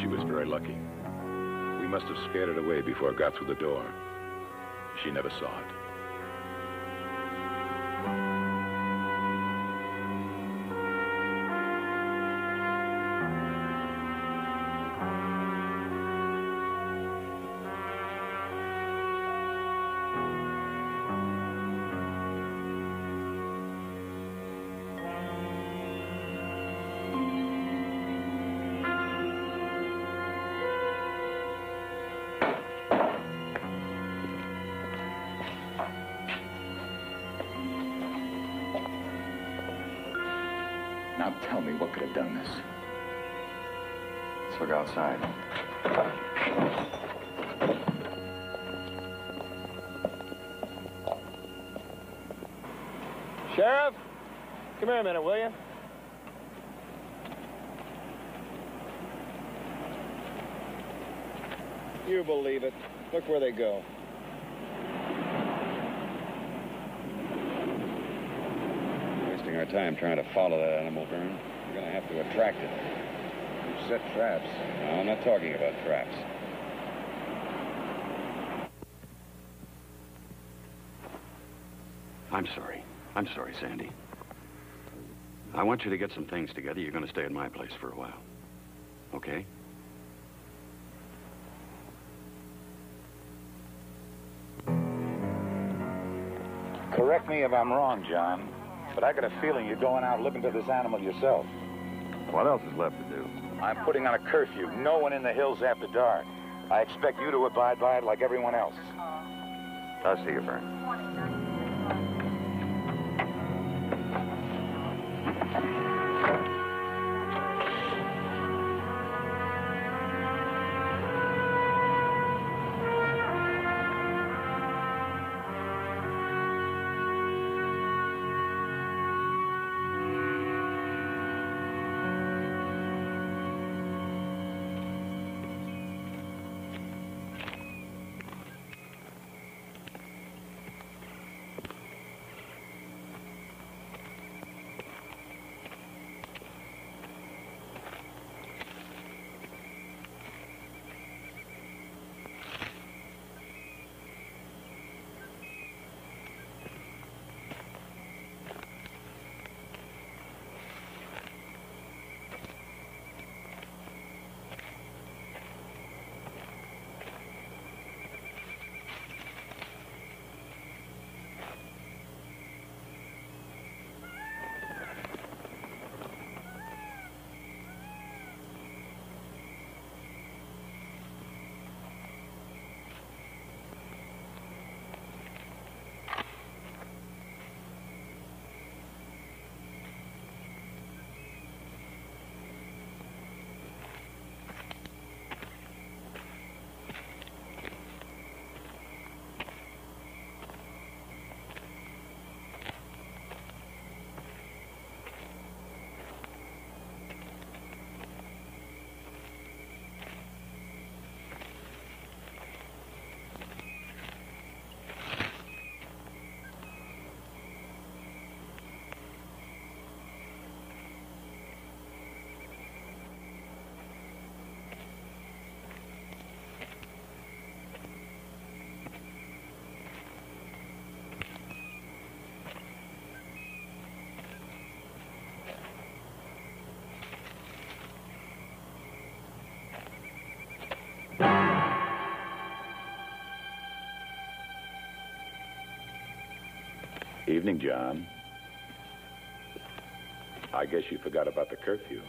She was very lucky. We must have scared it away before it got through the door. She never saw it. Outside. Sheriff, come here a minute, will you? You believe it. Look where they go. Wasting our time trying to follow that animal, Vern. We're going to have to attract it. Set traps. No, I'm not talking about traps. I'm sorry. I'm sorry, Sandy. I want you to get some things together. You're going to stay at my place for a while. Okay? Correct me if I'm wrong, John, but I got a feeling you're going out looking for this animal yourself. What else is left to do? I'm putting on a curfew. No one in the hills after dark. I expect you to abide by it like everyone else. I'll see you, Vern. Evening, John. I guess you forgot about the curfew.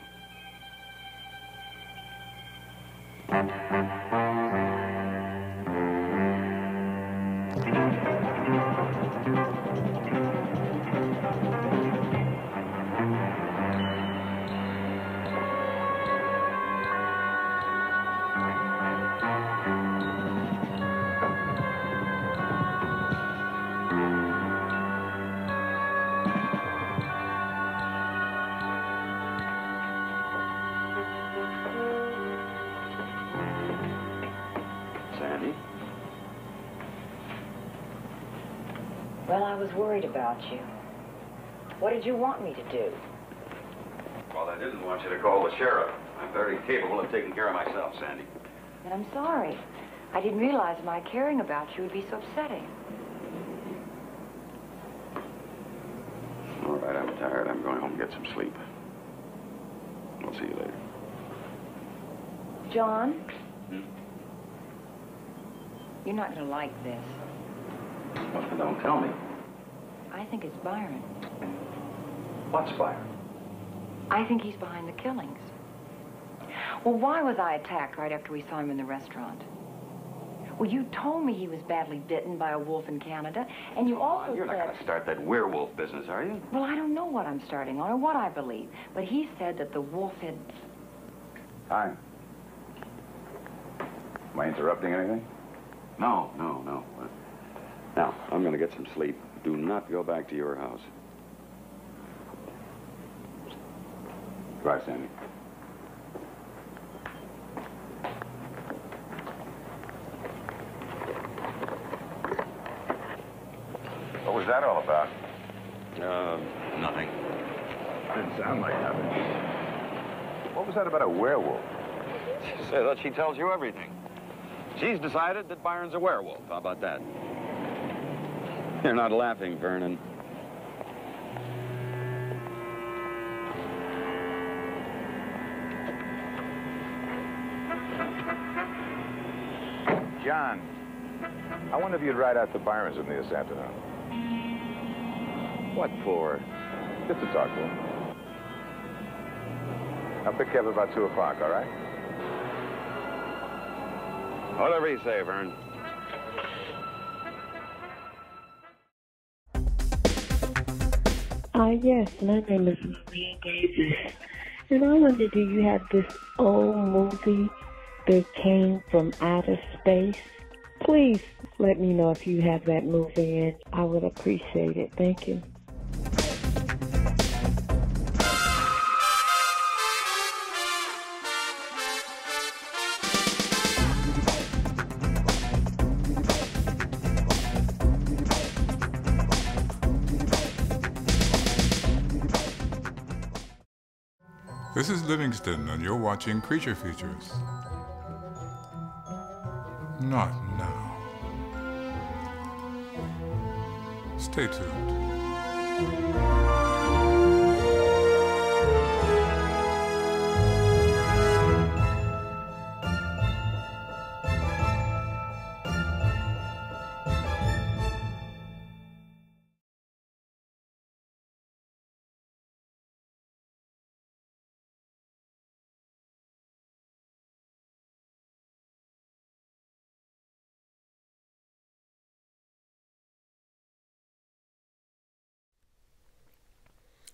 Well, I was worried about you. What did you want me to do? Well, I didn't want you to call the sheriff. I'm very capable of taking care of myself, Sandy. And I'm sorry. I didn't realize my caring about you would be so upsetting. All right, I'm tired. I'm going home and get some sleep. I'll see you later. John? Hmm? You're not going to like this. Well, don't tell me. I think it's Byron. What's Byron? I think he's behind the killings. Well, why was I attacked right after we saw him in the restaurant? Well, you told me he was badly bitten by a wolf in Canada, and you also You're not going to start that werewolf business, are you? Well, I don't know what I'm starting on or what I believe, but he said that the wolf had... Hi. Am I interrupting anything? No, no, no. Now, I'm going to get some sleep. Do not go back to your house. Goodbye, Sandy. What was that all about? Nothing. Didn't sound like nothing. What was that about a werewolf? She said that she tells you everything. She's decided that Byron's a werewolf. How about that? You're not laughing, Vernon. John, I wonder if you'd ride out to Byron's with me this afternoon. What for? Just to talk to him. I'll pick you up about 2 o'clock, all right? Whatever you say, Vern. Yes, my name is Maria Davis, and I wonder, do you have this old movie that came from outer space? Please let me know if you have that movie, and I would appreciate it. Thank you. This is Livingston, and you're watching Creature Features. Not now. Stay tuned.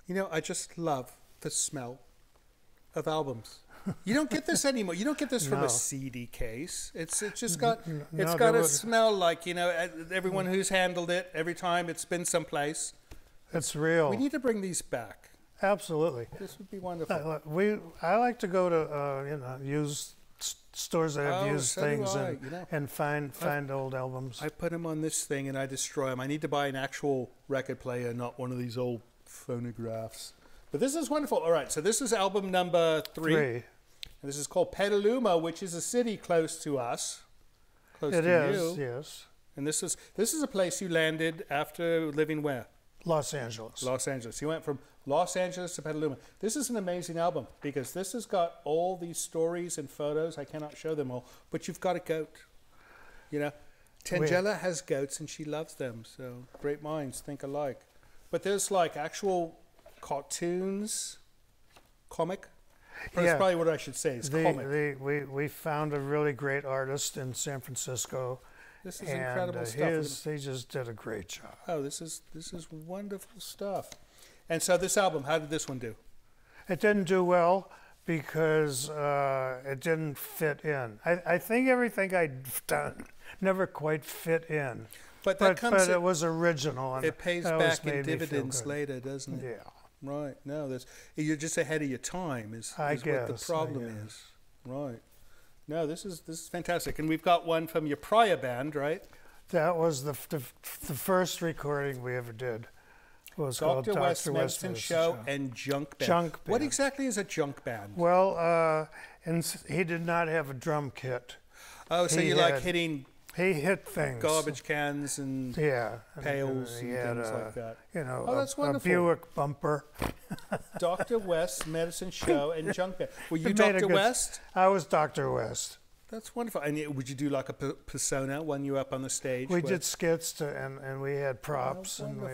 You know, I just love the smell of albums. You don't get this anymore. You don't get this from a CD case. It's just got it's got a smell like, you know, everyone who's handled it every time it's been someplace. It's real. We need to bring these back. Absolutely. This would be wonderful. I like to go to you know, used stores that have used things and you know, and find old albums. I put them on this thing and I destroy them. I need to buy an actual record player, not one of these old phonographs. But this is wonderful. All right, so this is album number 3. And this is called Petaluma, which is a city close to us. Close to you. It is, yes. And this is a place you landed after living where? Los Angeles. Los Angeles. You went from Los Angeles to Petaluma. This is an amazing album because this has got all these stories and photos. I cannot show them all, but you've got a goat. You know, Tangella has goats and she loves them. So great minds think alike. But there's like actual cartoons, comic. That's probably what I should say is comic. We found a really great artist in San Francisco. This is incredible stuff. He just did a great job. Oh, this is wonderful stuff. And so this album, how did this one do? It didn't do well because it didn't fit in. I think everything I'd done never quite fit in. But that comes. But it was original. And it pays back in dividends later, doesn't it? Yeah. Right. No, you're just ahead of your time. Is what the problem is. Right. No, this is fantastic, and we've got one from your prior band, right? That was the first recording we ever did. Was called Dr. Westminster Show and Junk Band. Junk Band. What exactly is a junk band? Well, and he did not have a drum kit. Oh, so you like hitting? He hit things. Garbage cans and yeah, pails and things like that. You know, oh, that's wonderful. A Buick bumper. Dr. West, Medicine Show, and Junk Band. Were you Dr. West? I was Dr. West. That's wonderful. And would you do like a persona when you were up on the stage? We did skits and we had props and we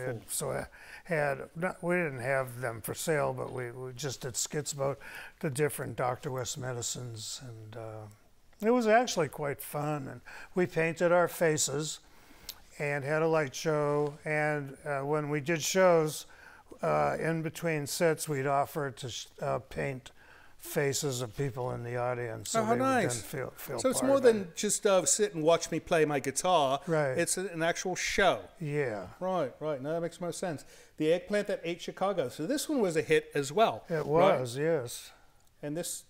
had, we didn't have them for sale, but we just did skits about the different Dr. West medicines, and it was actually quite fun. And we painted our faces and had a light show, and when we did shows in between sets, we'd offer to paint faces of people in the audience. So oh, how nice. Feel so it's more than just sit and watch me play my guitar. Right. It's an actual show. Yeah. Right, right. No, that makes more sense. The Eggplant That Ate Chicago. So this one was a hit as well. It was, right? Yes. And this,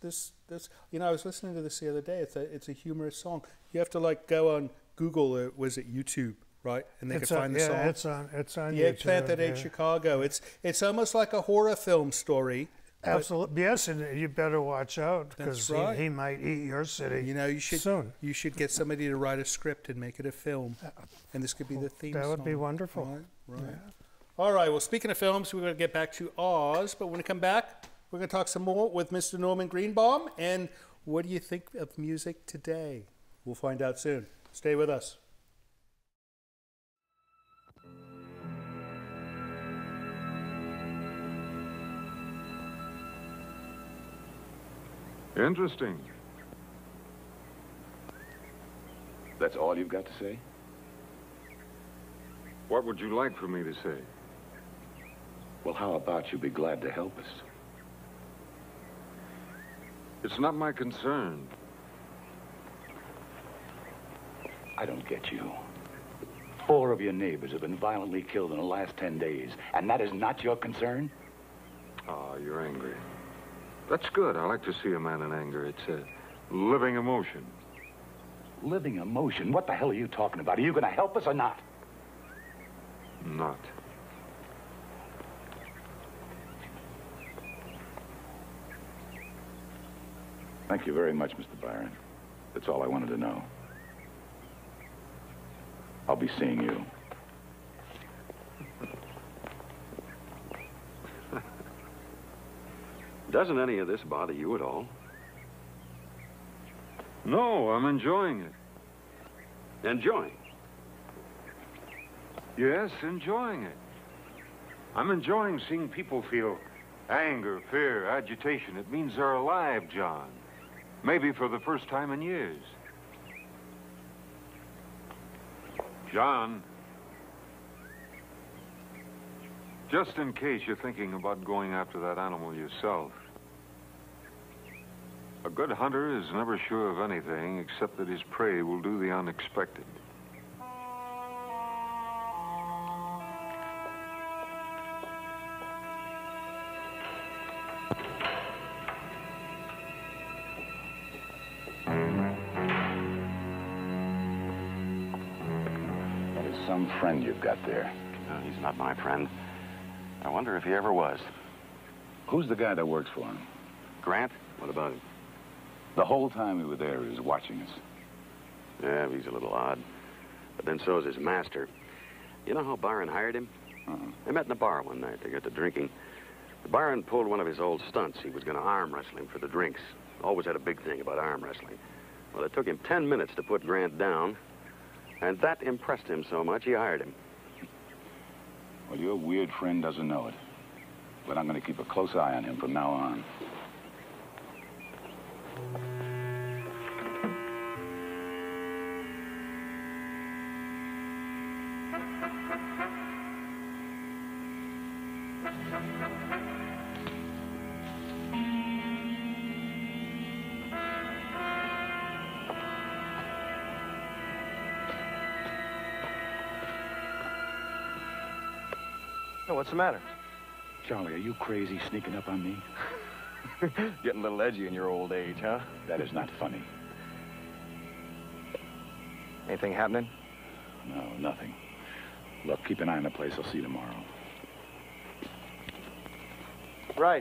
you know, I was listening to this the other day. It's a humorous song. You have to like go on Google, or was it YouTube? Right, and they could find the song. Yeah, it's on The Eggplant That Ate Chicago. It's almost like a horror film story. Absolutely, yes, and you better watch out because right. he might eat your city. You know, you should soon. You should get somebody to write a script and make it a film, and this could be the theme. That would song. Be wonderful. Right, right. Yeah. All right. Well, speaking of films, we're going to get back to Oz, but when we come back, we're going to talk some more with Mr. Norman Greenbaum. And what do you think of music today? We'll find out soon. Stay with us. Interesting. That's all you've got to say? What would you like for me to say? Well, how about you be glad to help us? It's not my concern. I don't get you. 4 of your neighbors have been violently killed in the last 10 days, and that is not your concern? Oh, you're angry. That's good. I like to see a man in anger. It's a living emotion. Living emotion? What the hell are you talking about? Are you going to help us or not? Not. Thank you very much, Mr. Byron. That's all I wanted to know. I'll be seeing you. Doesn't any of this bother you at all? No, I'm enjoying it. Enjoying? Yes, enjoying it. I'm enjoying seeing people feel anger, fear, agitation. It means they're alive, John. Maybe for the first time in years. John, just in case you're thinking about going after that animal yourself, a good hunter is never sure of anything except that his prey will do the unexpected. That is some friend you've got there. No, he's not my friend. I wonder if he ever was. Who's the guy that works for him? Grant? What about him? The whole time we were there, he was watching us. Yeah, he's a little odd. But then so is his master. You know how Byron hired him? Uh-huh. They met in a bar one night. They got to drinking. Byron pulled one of his old stunts. He was going to arm wrestle him for the drinks. Always had a big thing about arm wrestling. Well, it took him 10 minutes to put Grant down. And that impressed him so much, he hired him. Well, your weird friend doesn't know it, but I'm going to keep a close eye on him from now on. What's the matter? Charlie, are you crazy sneaking up on me? Getting a little edgy in your old age, huh? That is not funny. Anything happening? No, nothing. Look, keep an eye on the place. I'll see you tomorrow. Right.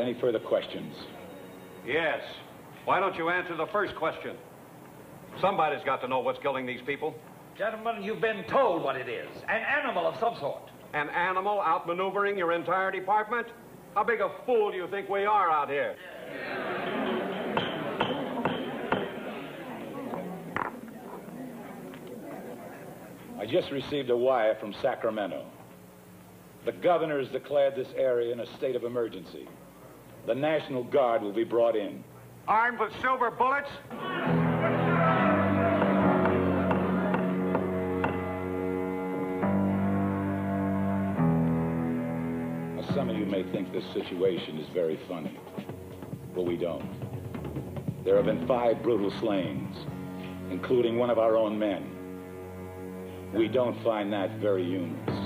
Any further questions? Yes. Why don't you answer the first question? Somebody's got to know what's killing these people. Gentlemen, you've been told what it is. An animal of some sort. An animal outmaneuvering your entire department? How big a fool do you think we are out here? I just received a wire from Sacramento. The governor has declared this area in a state of emergency. The National Guard will be brought in. Armed with silver bullets? Now, some of you may think this situation is very funny, but we don't. There have been 5 brutal slayings, including one of our own men. We don't find that very humorous.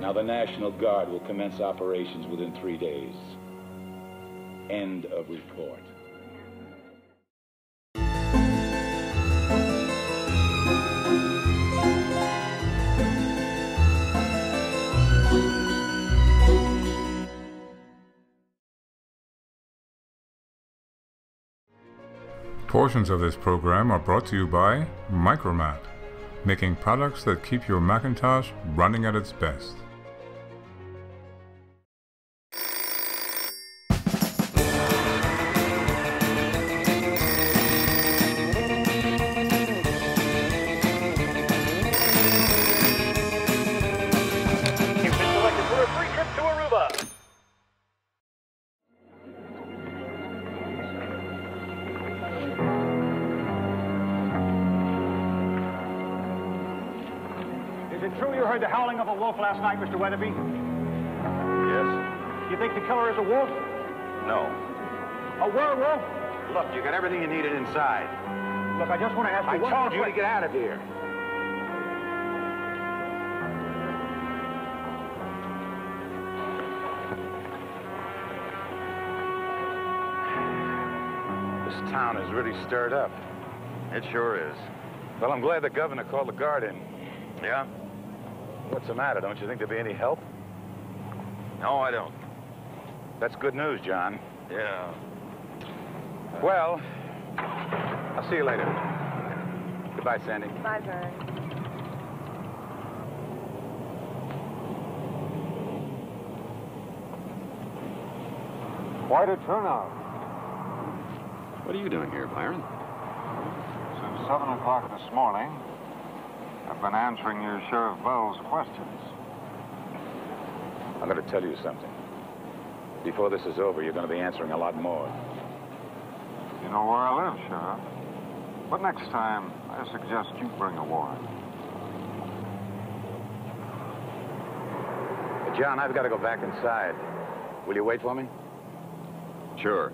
Now, the National Guard will commence operations within 3 days. End of report. Portions of this program are brought to you by Micromat, making products that keep your Macintosh running at its best. Last night, Mr. Weatherby? Yes. You think the killer is a wolf? No. A werewolf? Look, you got everything you needed inside. Look, I just want to ask you... I told you to get out of here. This town is really stirred up. It sure is. Well, I'm glad the governor called the guard in. Yeah? What's the matter? Don't you think there'll be any help? No, I don't. That's good news, John. Yeah. Well, I'll see you later. Goodbye, Sandy. Bye, Vern. Quite a turnout. What are you doing here, Byron? Since 7 o'clock this morning, I've been answering your Sheriff Bell's questions. I'm going to tell you something. Before this is over, you're going to be answering a lot more. You know where I live, Sheriff. But next time, I suggest you bring a warrant. Hey, John, I've got to go back inside. Will you wait for me? Sure.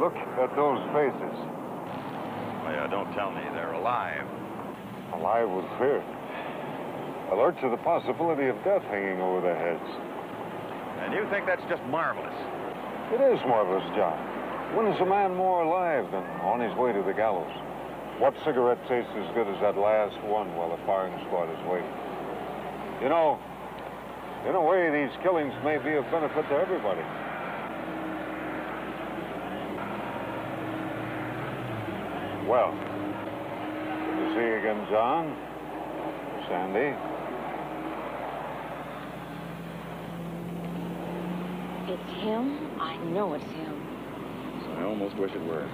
Look at those faces. Oh, yeah, don't tell me they're alive. Alive with fear. Alert to the possibility of death hanging over their heads. And you think that's just marvelous? It is marvelous, John. When is a man more alive than on his way to the gallows? What cigarette tastes as good as that last one while the firing squad is waiting? You know, in a way, these killings may be of benefit to everybody. Well, good to see you again, John, Sandy. It's him. I know it's him. So I almost wish it were.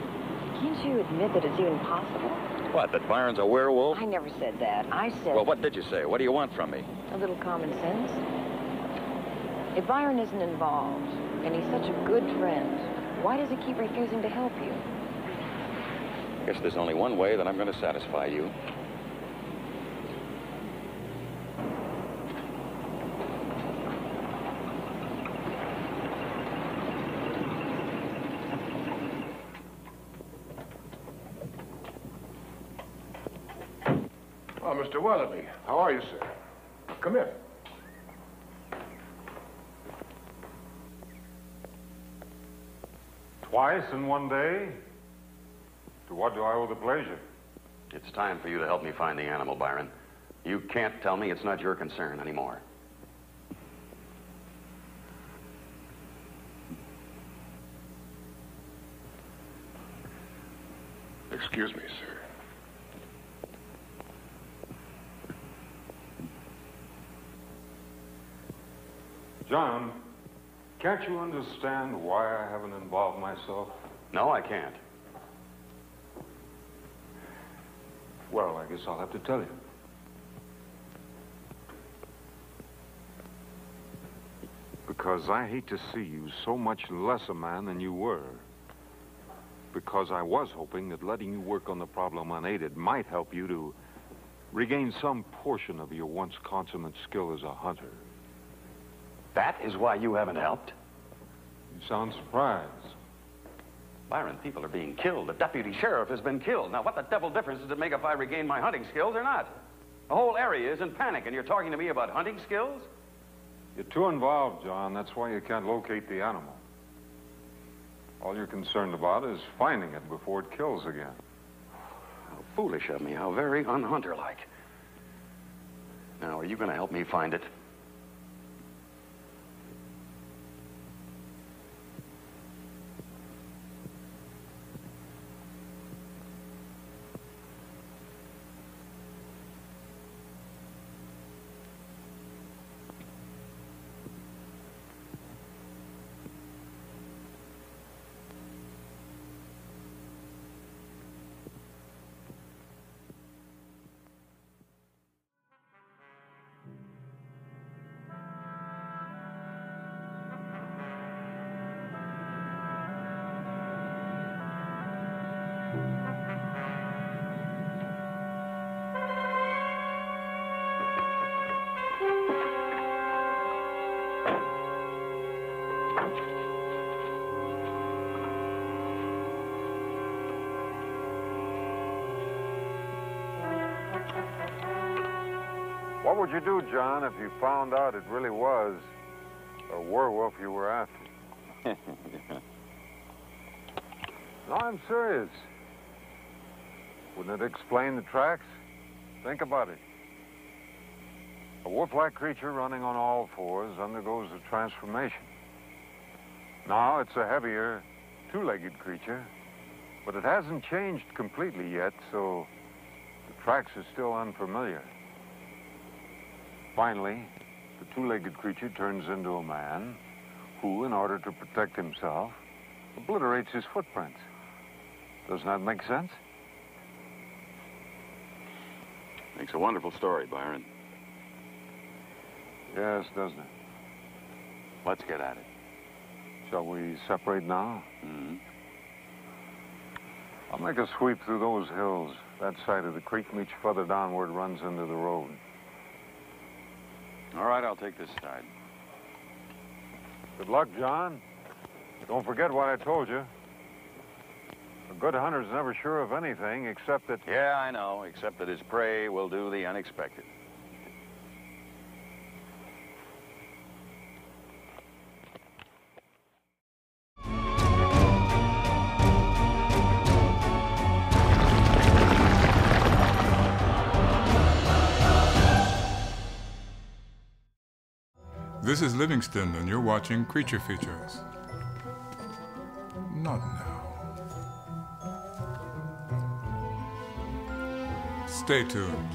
Can't you admit that it's even possible? What, that Byron's a werewolf? I never said that. I said... Well, what did you say? What do you want from me? A little common sense. If Byron isn't involved, and he's such a good friend, why does he keep refusing to help you? I guess there's only one way that I'm going to satisfy you. Oh, Mr. Weatherby, how are you, sir? Come in. Twice in one day? To what do I owe the pleasure? It's time for you to help me find the animal, Byron. You can't tell me it's not your concern anymore. Excuse me, sir. John, can't you understand why I haven't involved myself? No, I can't. Well, I guess I'll have to tell you. Because I hate to see you so much less a man than you were. Because I was hoping that letting you work on the problem unaided might help you to regain some portion of your once consummate skill as a hunter. That is why you haven't helped? You sound surprised. Byron, people are being killed. The deputy sheriff has been killed. Now, what the devil difference does it make if I regain my hunting skills or not? The whole area is in panic, and you're talking to me about hunting skills? You're too involved, John. That's why you can't locate the animal. All you're concerned about is finding it before it kills again. How foolish of me. How very unhunter-like. Now, are you going to help me find it? What would you do, John, if you found out it really was a werewolf you were after? No, I'm serious. Wouldn't it explain the tracks? Think about it. A wolf-like creature running on all fours undergoes a transformation. Now it's a heavier, two-legged creature, but it hasn't changed completely yet, so the tracks are still unfamiliar. Finally, the two-legged creature turns into a man who, in order to protect himself, obliterates his footprints. Doesn't that make sense? Makes a wonderful story, Byron. Yes, doesn't it? Let's get at it. Shall we separate now? Mm-hmm. I'll make a sweep through those hills. That side of the creek much further downward runs into the road. All right, I'll take this side. Good luck, John. Don't forget what I told you. A good hunter's never sure of anything except that... Yeah, I know, except that his prey will do the unexpected. This is Livingston, and you're watching Creature Features. Not now. Stay tuned.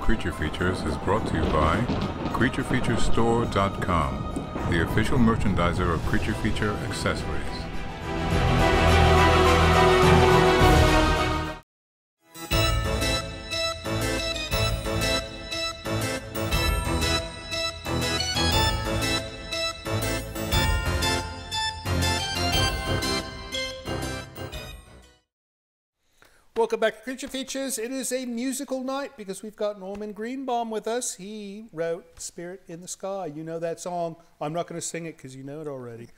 Creature Features is brought to you by CreatureFeaturesStore.com, the official merchandiser of Creature Feature accessories. Welcome back to Creature Features. It is a musical night because we've got Norman Greenbaum with us. He wrote Spirit in the Sky. You know that song. I'm not going to sing it because you know it already.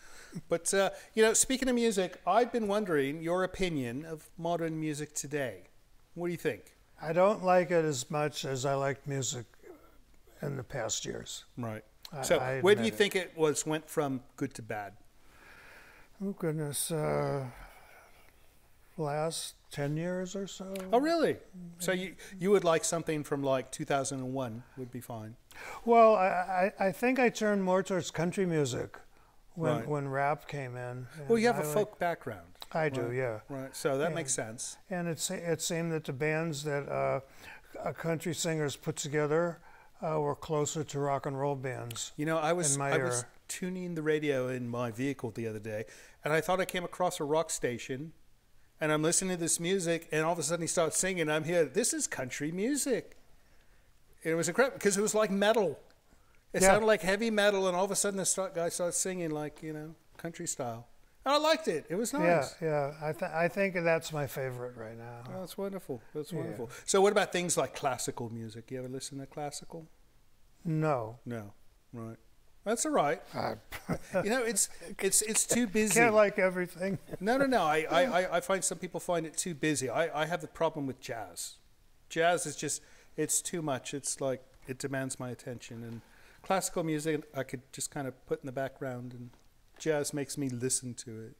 But, you know, speaking of music, I've been wondering your opinion of modern music today. What do you think? I don't like it as much as I liked music in the past years. Right. So where do you think it was went from good to bad? Oh, goodness. Last 10 years or so. Oh, really? So you would like something from like 2001 would be fine. Well, I think I turned more towards country music when rap came in. Well, you have a folk background. I do, yeah. Right. So that makes sense. And it seemed that the bands that country singers put together were closer to rock and roll bands. You know, I was tuning the radio in my vehicle the other day, and I thought I came across a rock station. And I'm listening to this music, and all of a sudden he starts singing. And I'm here, this is country music. And it was incredible, because it was like metal. It sounded like heavy metal, and all of a sudden this guy starts singing like, you know, country style. And I liked it. It was nice. Yeah, yeah. I think that's my favorite right now. Oh, that's wonderful. That's wonderful. So what about things like classical music? You ever listen to classical? No. No. Right. That's all right. You know, it's too busy. Can't like everything. No, no, no. I find some people find it too busy. I have the problem with jazz. Jazz is just, it's too much. It's like, it demands my attention. And classical music, I could just kind of put in the background, and jazz makes me listen to it.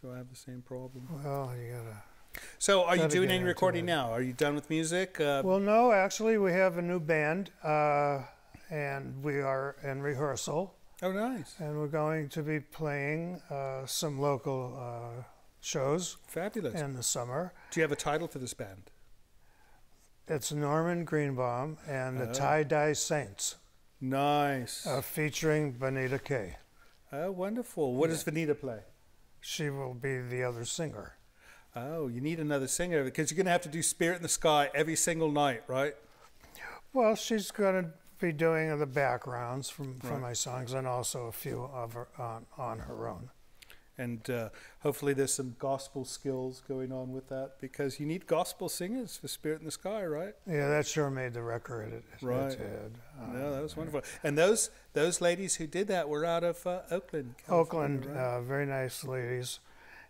So I have the same problem. Well, you gotta... So are you doing any recording now? Are you done with music? Well, no, actually, we have a new band. And we are in rehearsal. Oh, nice. And we're going to be playing some local shows. Fabulous. In the summer. Do you have a title for this band? It's Norman Greenbaum and the Tie-Dye Saints. Nice. Featuring Benita Kay. Oh, wonderful. What does Benita play? She will be the other singer. Oh, you need another singer, because you're going to have to do Spirit in the Sky every single night, right? Well, she's going to be doing the backgrounds from my songs, and also a few of her on her own. And hopefully there's some gospel skills going on with that, because you need gospel singers for Spirit in the Sky, right? Yeah, that sure made the record. It did. No, that was wonderful. And those ladies who did that were out of Oakland, California, Oakland, right? Very nice ladies,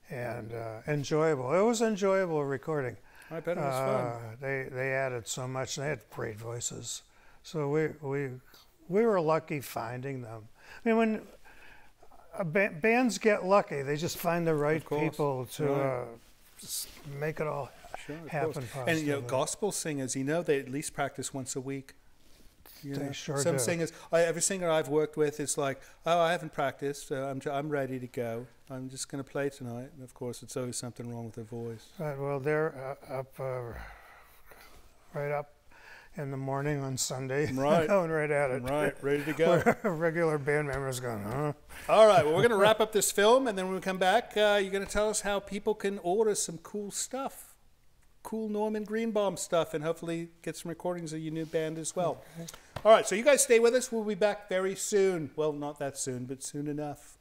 and enjoyable. It was enjoyable recording. I bet it was fun. They added so much. They had great voices. So we were lucky finding them. I mean, when bands get lucky, they just find the right people to make it all happen. And you know, gospel singers, you know, they at least practice once a week. You know, sure some do. Singers, every singer I've worked with, it's like, oh, I haven't practiced, so I'm ready to go. I'm just going to play tonight. And of course, it's always something wrong with their voice. Right. Well, they're right up in the morning on Sunday, right? Going right at it, right, ready to go. Regular band members going, huh? All right, well, we're going to wrap up this film, and then when we come back, you're going to tell us how people can order some cool stuff, cool Norman Greenbaum stuff, and hopefully get some recordings of your new band as well. Okay. All right, so you guys stay with us. We'll be back very soon. Well, not that soon, but soon enough.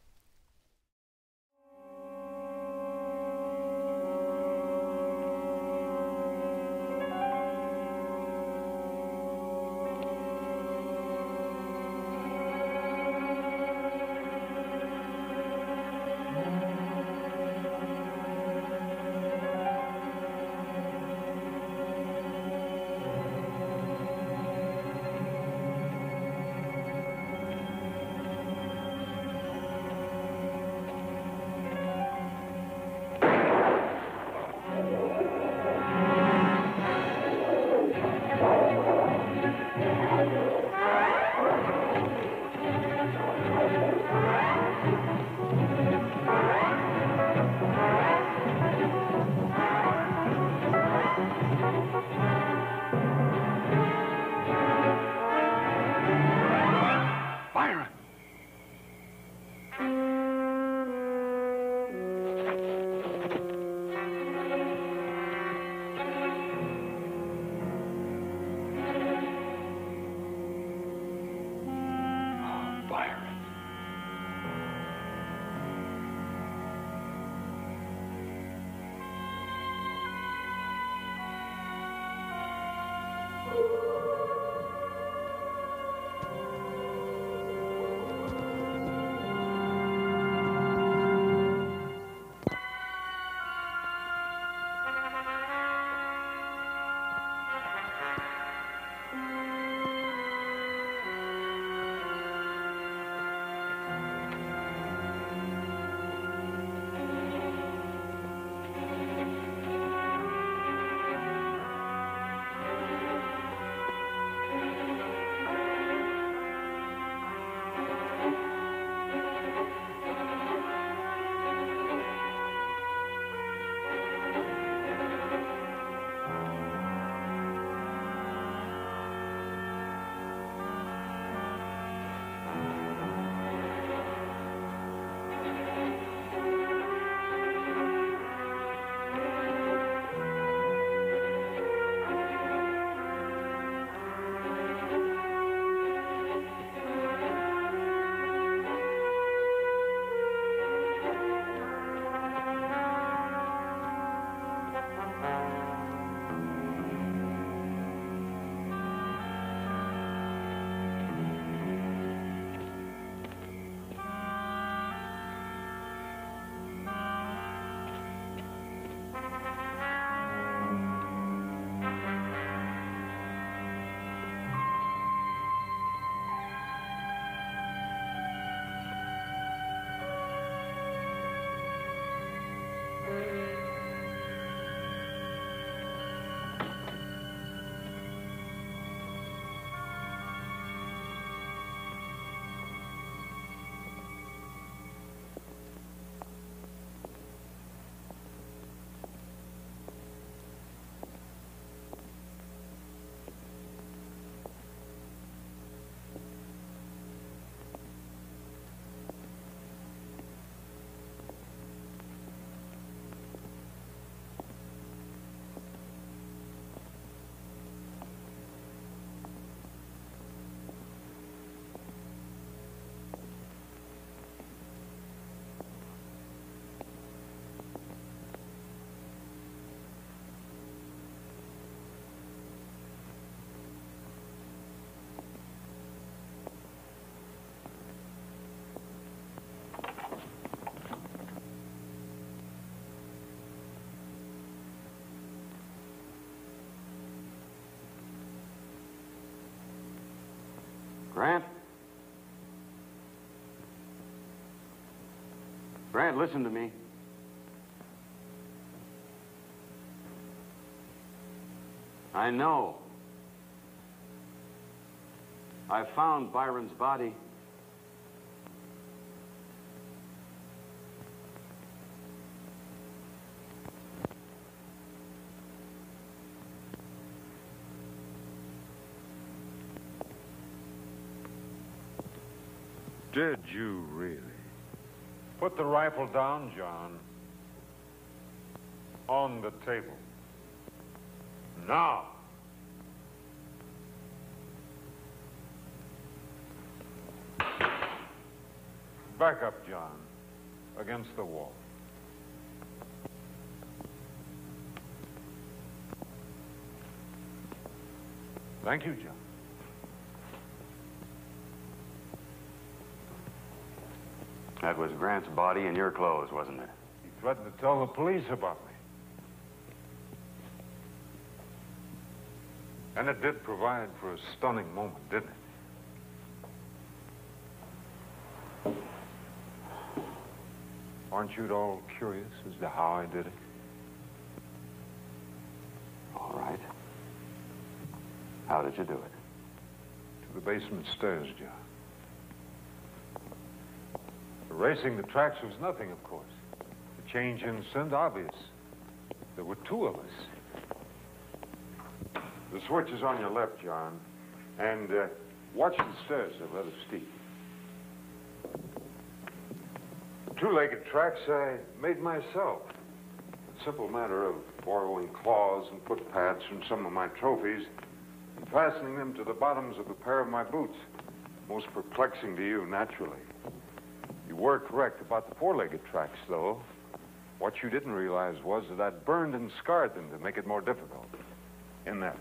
Grant, listen to me. I know. I found Byron's body. Did you really? Put the rifle down, John. On the table. Now! Back up, John. Against the wall. Thank you, John. That was Grant's body in your clothes, wasn't it? He threatened to tell the police about me. And it did provide for a stunning moment, didn't it? Aren't you at all curious as to how I did it? All right. How did you do it? To the basement stairs, John. Racing the tracks was nothing, of course. The change in scent, obvious. There were two of us. The switch is on your left, John. And watch the stairs, they're rather steep. The two-legged tracks I made myself. A simple matter of borrowing claws and footpads from some of my trophies and fastening them to the bottoms of a pair of my boots. Most perplexing to you, naturally. You were correct about the four-legged tracks, though. What you didn't realize was that I'd burned and scarred them to make it more difficult. In that.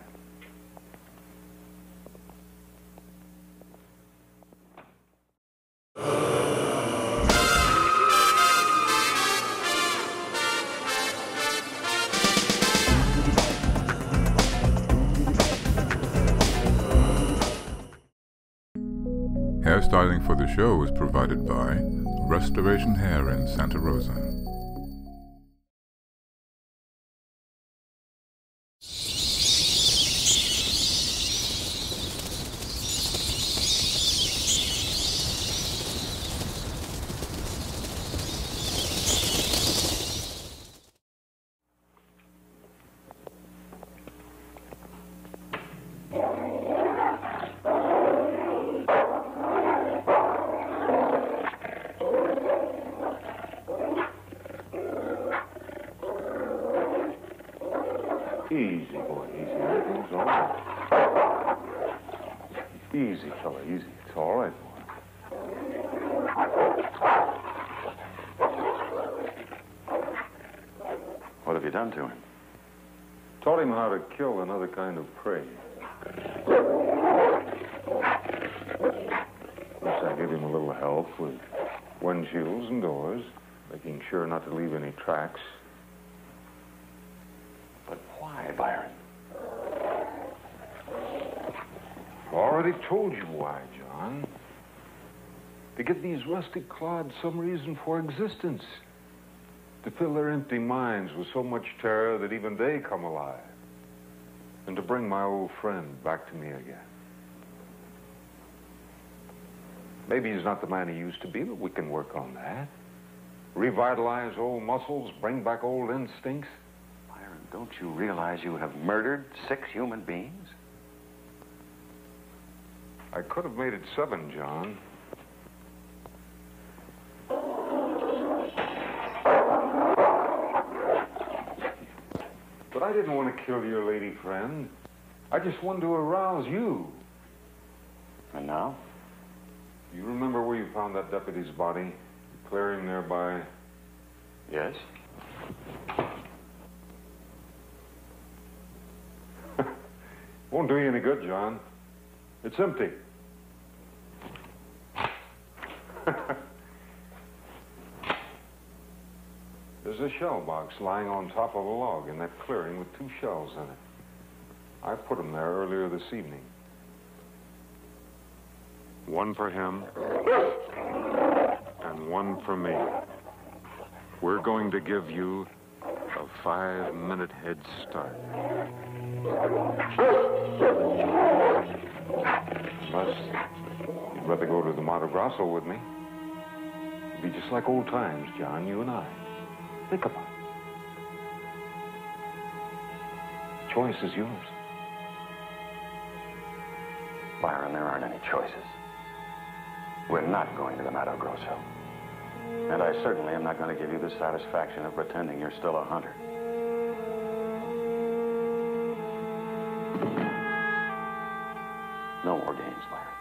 Hairstyling for the show was provided by Restoration Hair in Santa Rosa. Tracks. But why, Byron? I've already told you why, John. To give these rustic clods some reason for existence. To fill their empty minds with so much terror that even they come alive. And to bring my old friend back to me again. Maybe he's not the man he used to be, but we can work on that. Revitalize old muscles, bring back old instincts. Byron, don't you realize you have murdered 6 human beings? I could have made it 7, John. But I didn't want to kill your lady friend. I just wanted to arouse you. And now? You remember where you found that deputy's body? Clearing nearby? Yes. Won't do you any good, John. It's empty. There's a shell box lying on top of a log in that clearing with 2 shells in it. I put them there earlier this evening. One for him and one for me. We're going to give you a 5-minute head start. Unless you'd rather go to the Mato Grosso with me. It'd be just like old times, John, you and I. Think about it. The choice is yours. Byron, there aren't any choices. We're not going to the Mato Grosso. And I certainly am not going to give you the satisfaction of pretending you're still a hunter. No more games, Byron.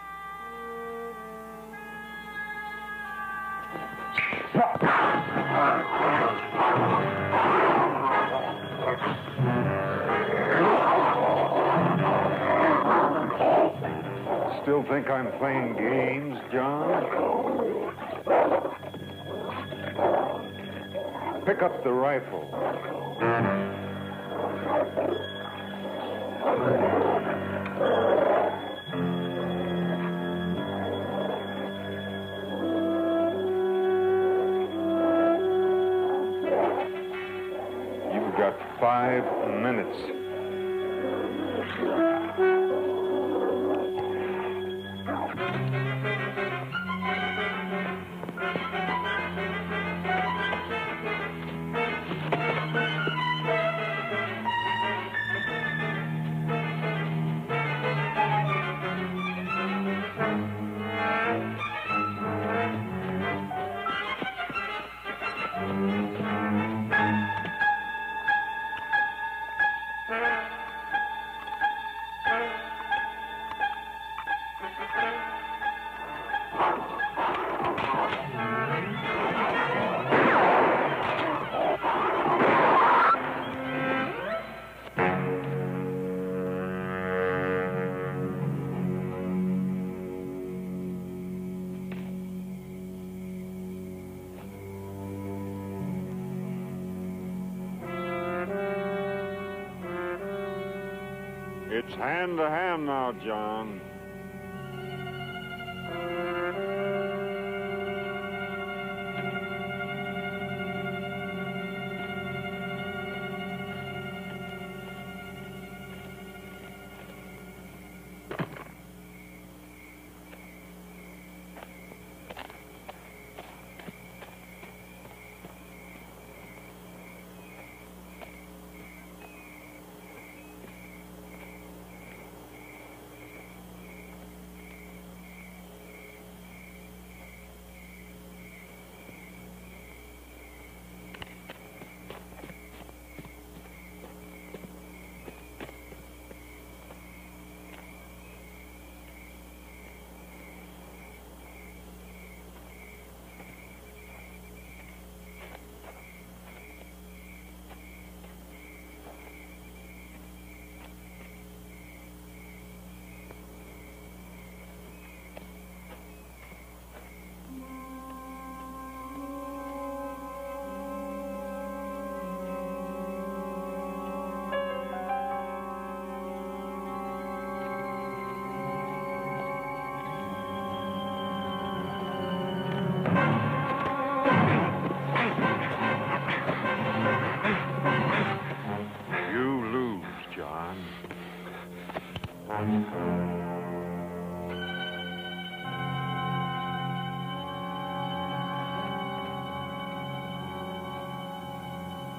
Still think I'm playing games, John? Pick up the rifle. You've got 5 minutes. It's hand to hand now, John.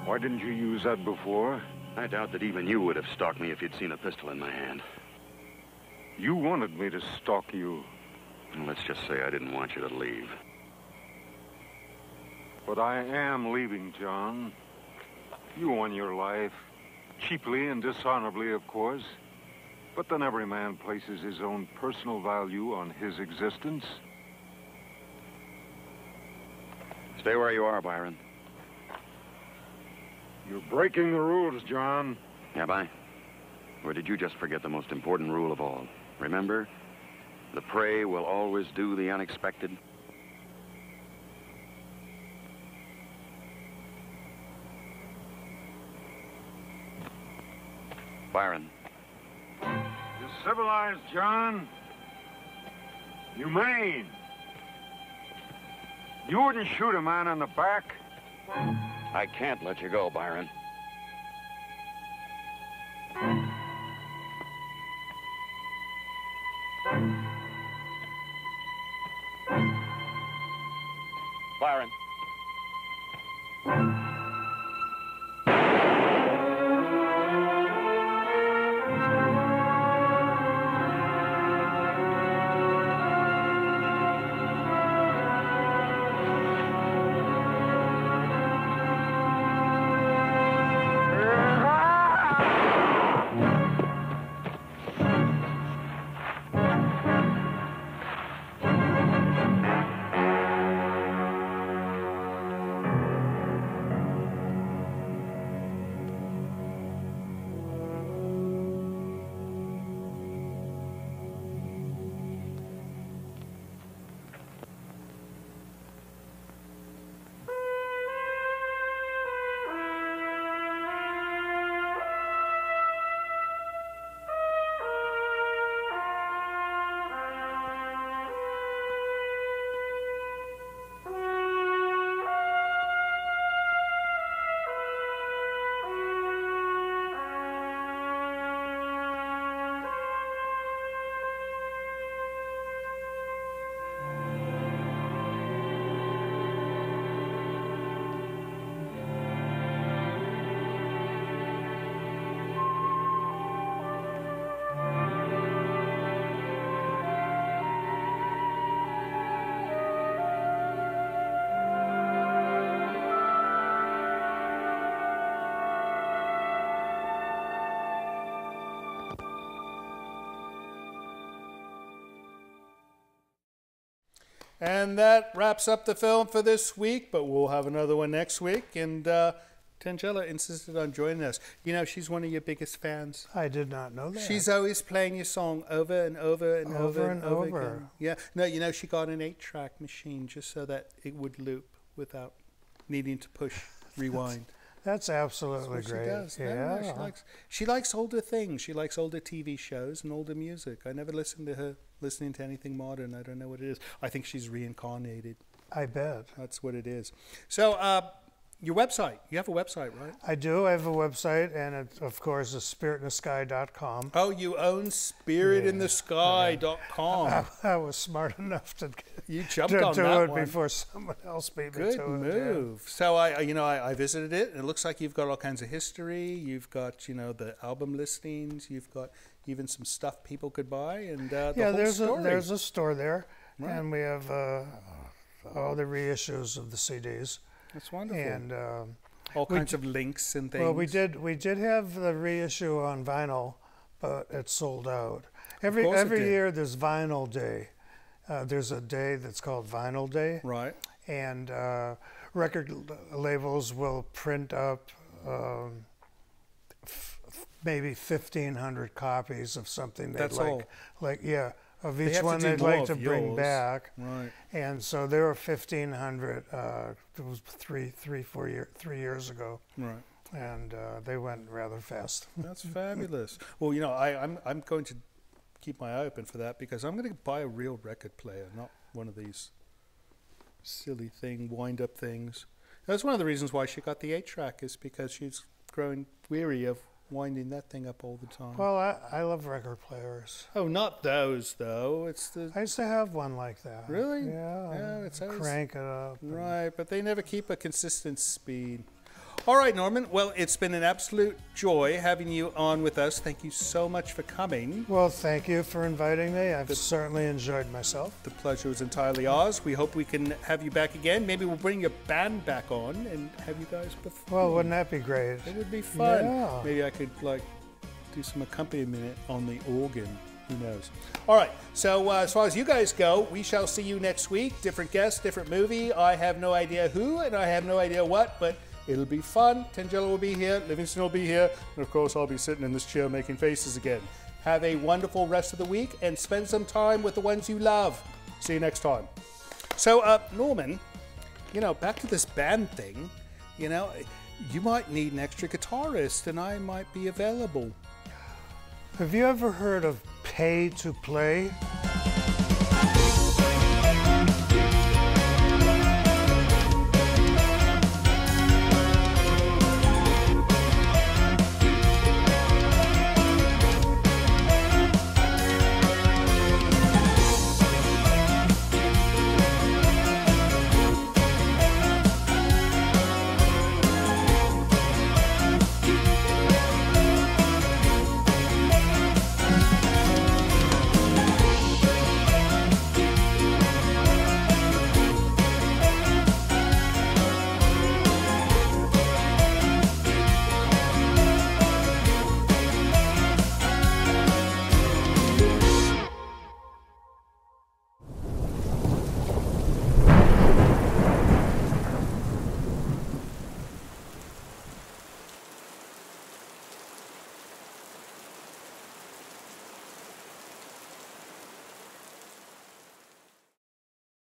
Why didn't you use that before? I doubt that even you would have stalked me if you'd seen a pistol in my hand. You wanted me to stalk you. Well, let's just say I didn't want you to leave. But I am leaving, John. You won your life. Cheaply and dishonorably, of course. But then every man places his own personal value on his existence. Stay where you are, Byron. You're breaking the rules, John. Have I? Or did you just forget the most important rule of all? Remember, the prey will always do the unexpected. Byron. You're civilized, John. Humane. You wouldn't shoot a man in the back? I can't let you go, Byron. Byron. And that wraps up the film for this week, but we'll have another one next week. And Tangella insisted on joining us. You know, she's one of your biggest fans. I did not know that. She's always playing your song over and over and over and over again. Yeah. No, you know, she got an 8-track machine just so that it would loop without needing to push rewind. That's absolutely great. She does. Yeah. She likes older things. She likes older TV shows and older music. I never listened to her listening to anything modern. I don't know what it is. I think she's reincarnated. I bet. That's what it is. So your website. You have a website, right? I do. I have a website, and it, of course, is spiritinthesky.com. Oh, you own spiritinthesky.com. Yeah. I was smart enough to... You jumped on that one before someone else beat me to it. Good move. Yeah. So I visited it, and it looks like you've got all kinds of history. You've got, you know, the album listings. You've got even some stuff people could buy, and there's a store there, right. And we have all the reissues of the CDs. That's wonderful. And all kinds of links and things. Well, we did have the reissue on vinyl, but it sold out. Every year there's Vinyl Day. There's a day that's called Vinyl Day, right? And record labels will print up maybe 1,500 copies of something they'd of each one they'd like to bring back. Right. And so there were 1,500. It was three, 4 years ago. Right. And they went rather fast. That's fabulous. Well, you know, I'm going to keep my eye open for that, because I'm going to buy a real record player, not one of these silly wind-up things. That's one of the reasons why she got the 8-track, is because she's growing weary of winding that thing up all the time. Well, I love record players. Oh, not those, though. It's the... I used to have one like that. Really? Yeah. Yeah, it's always... Crank it up. Right, but they never keep a consistent speed. All right, Norman. Well, it's been an absolute joy having you on with us. Thank you so much for coming. Well, thank you for inviting me. I've certainly enjoyed myself. The pleasure was entirely ours. We hope we can have you back again. Maybe we'll bring your band back on and have you guys perform. Well, wouldn't that be great? It would be fun. Yeah. Maybe I could, like, do some accompaniment on the organ. Who knows? All right. So as far as you guys go, we shall see you next week. Different guests, different movie. I have no idea who and I have no idea what, but... it'll be fun. Tangella will be here. Livingston will be here. And, of course, I'll be sitting in this chair making faces again. Have a wonderful rest of the week and spend some time with the ones you love. See you next time. So, Norman, you know, back to this band thing, you know, you might need an extra guitarist and I might be available. Have you ever heard of pay to play?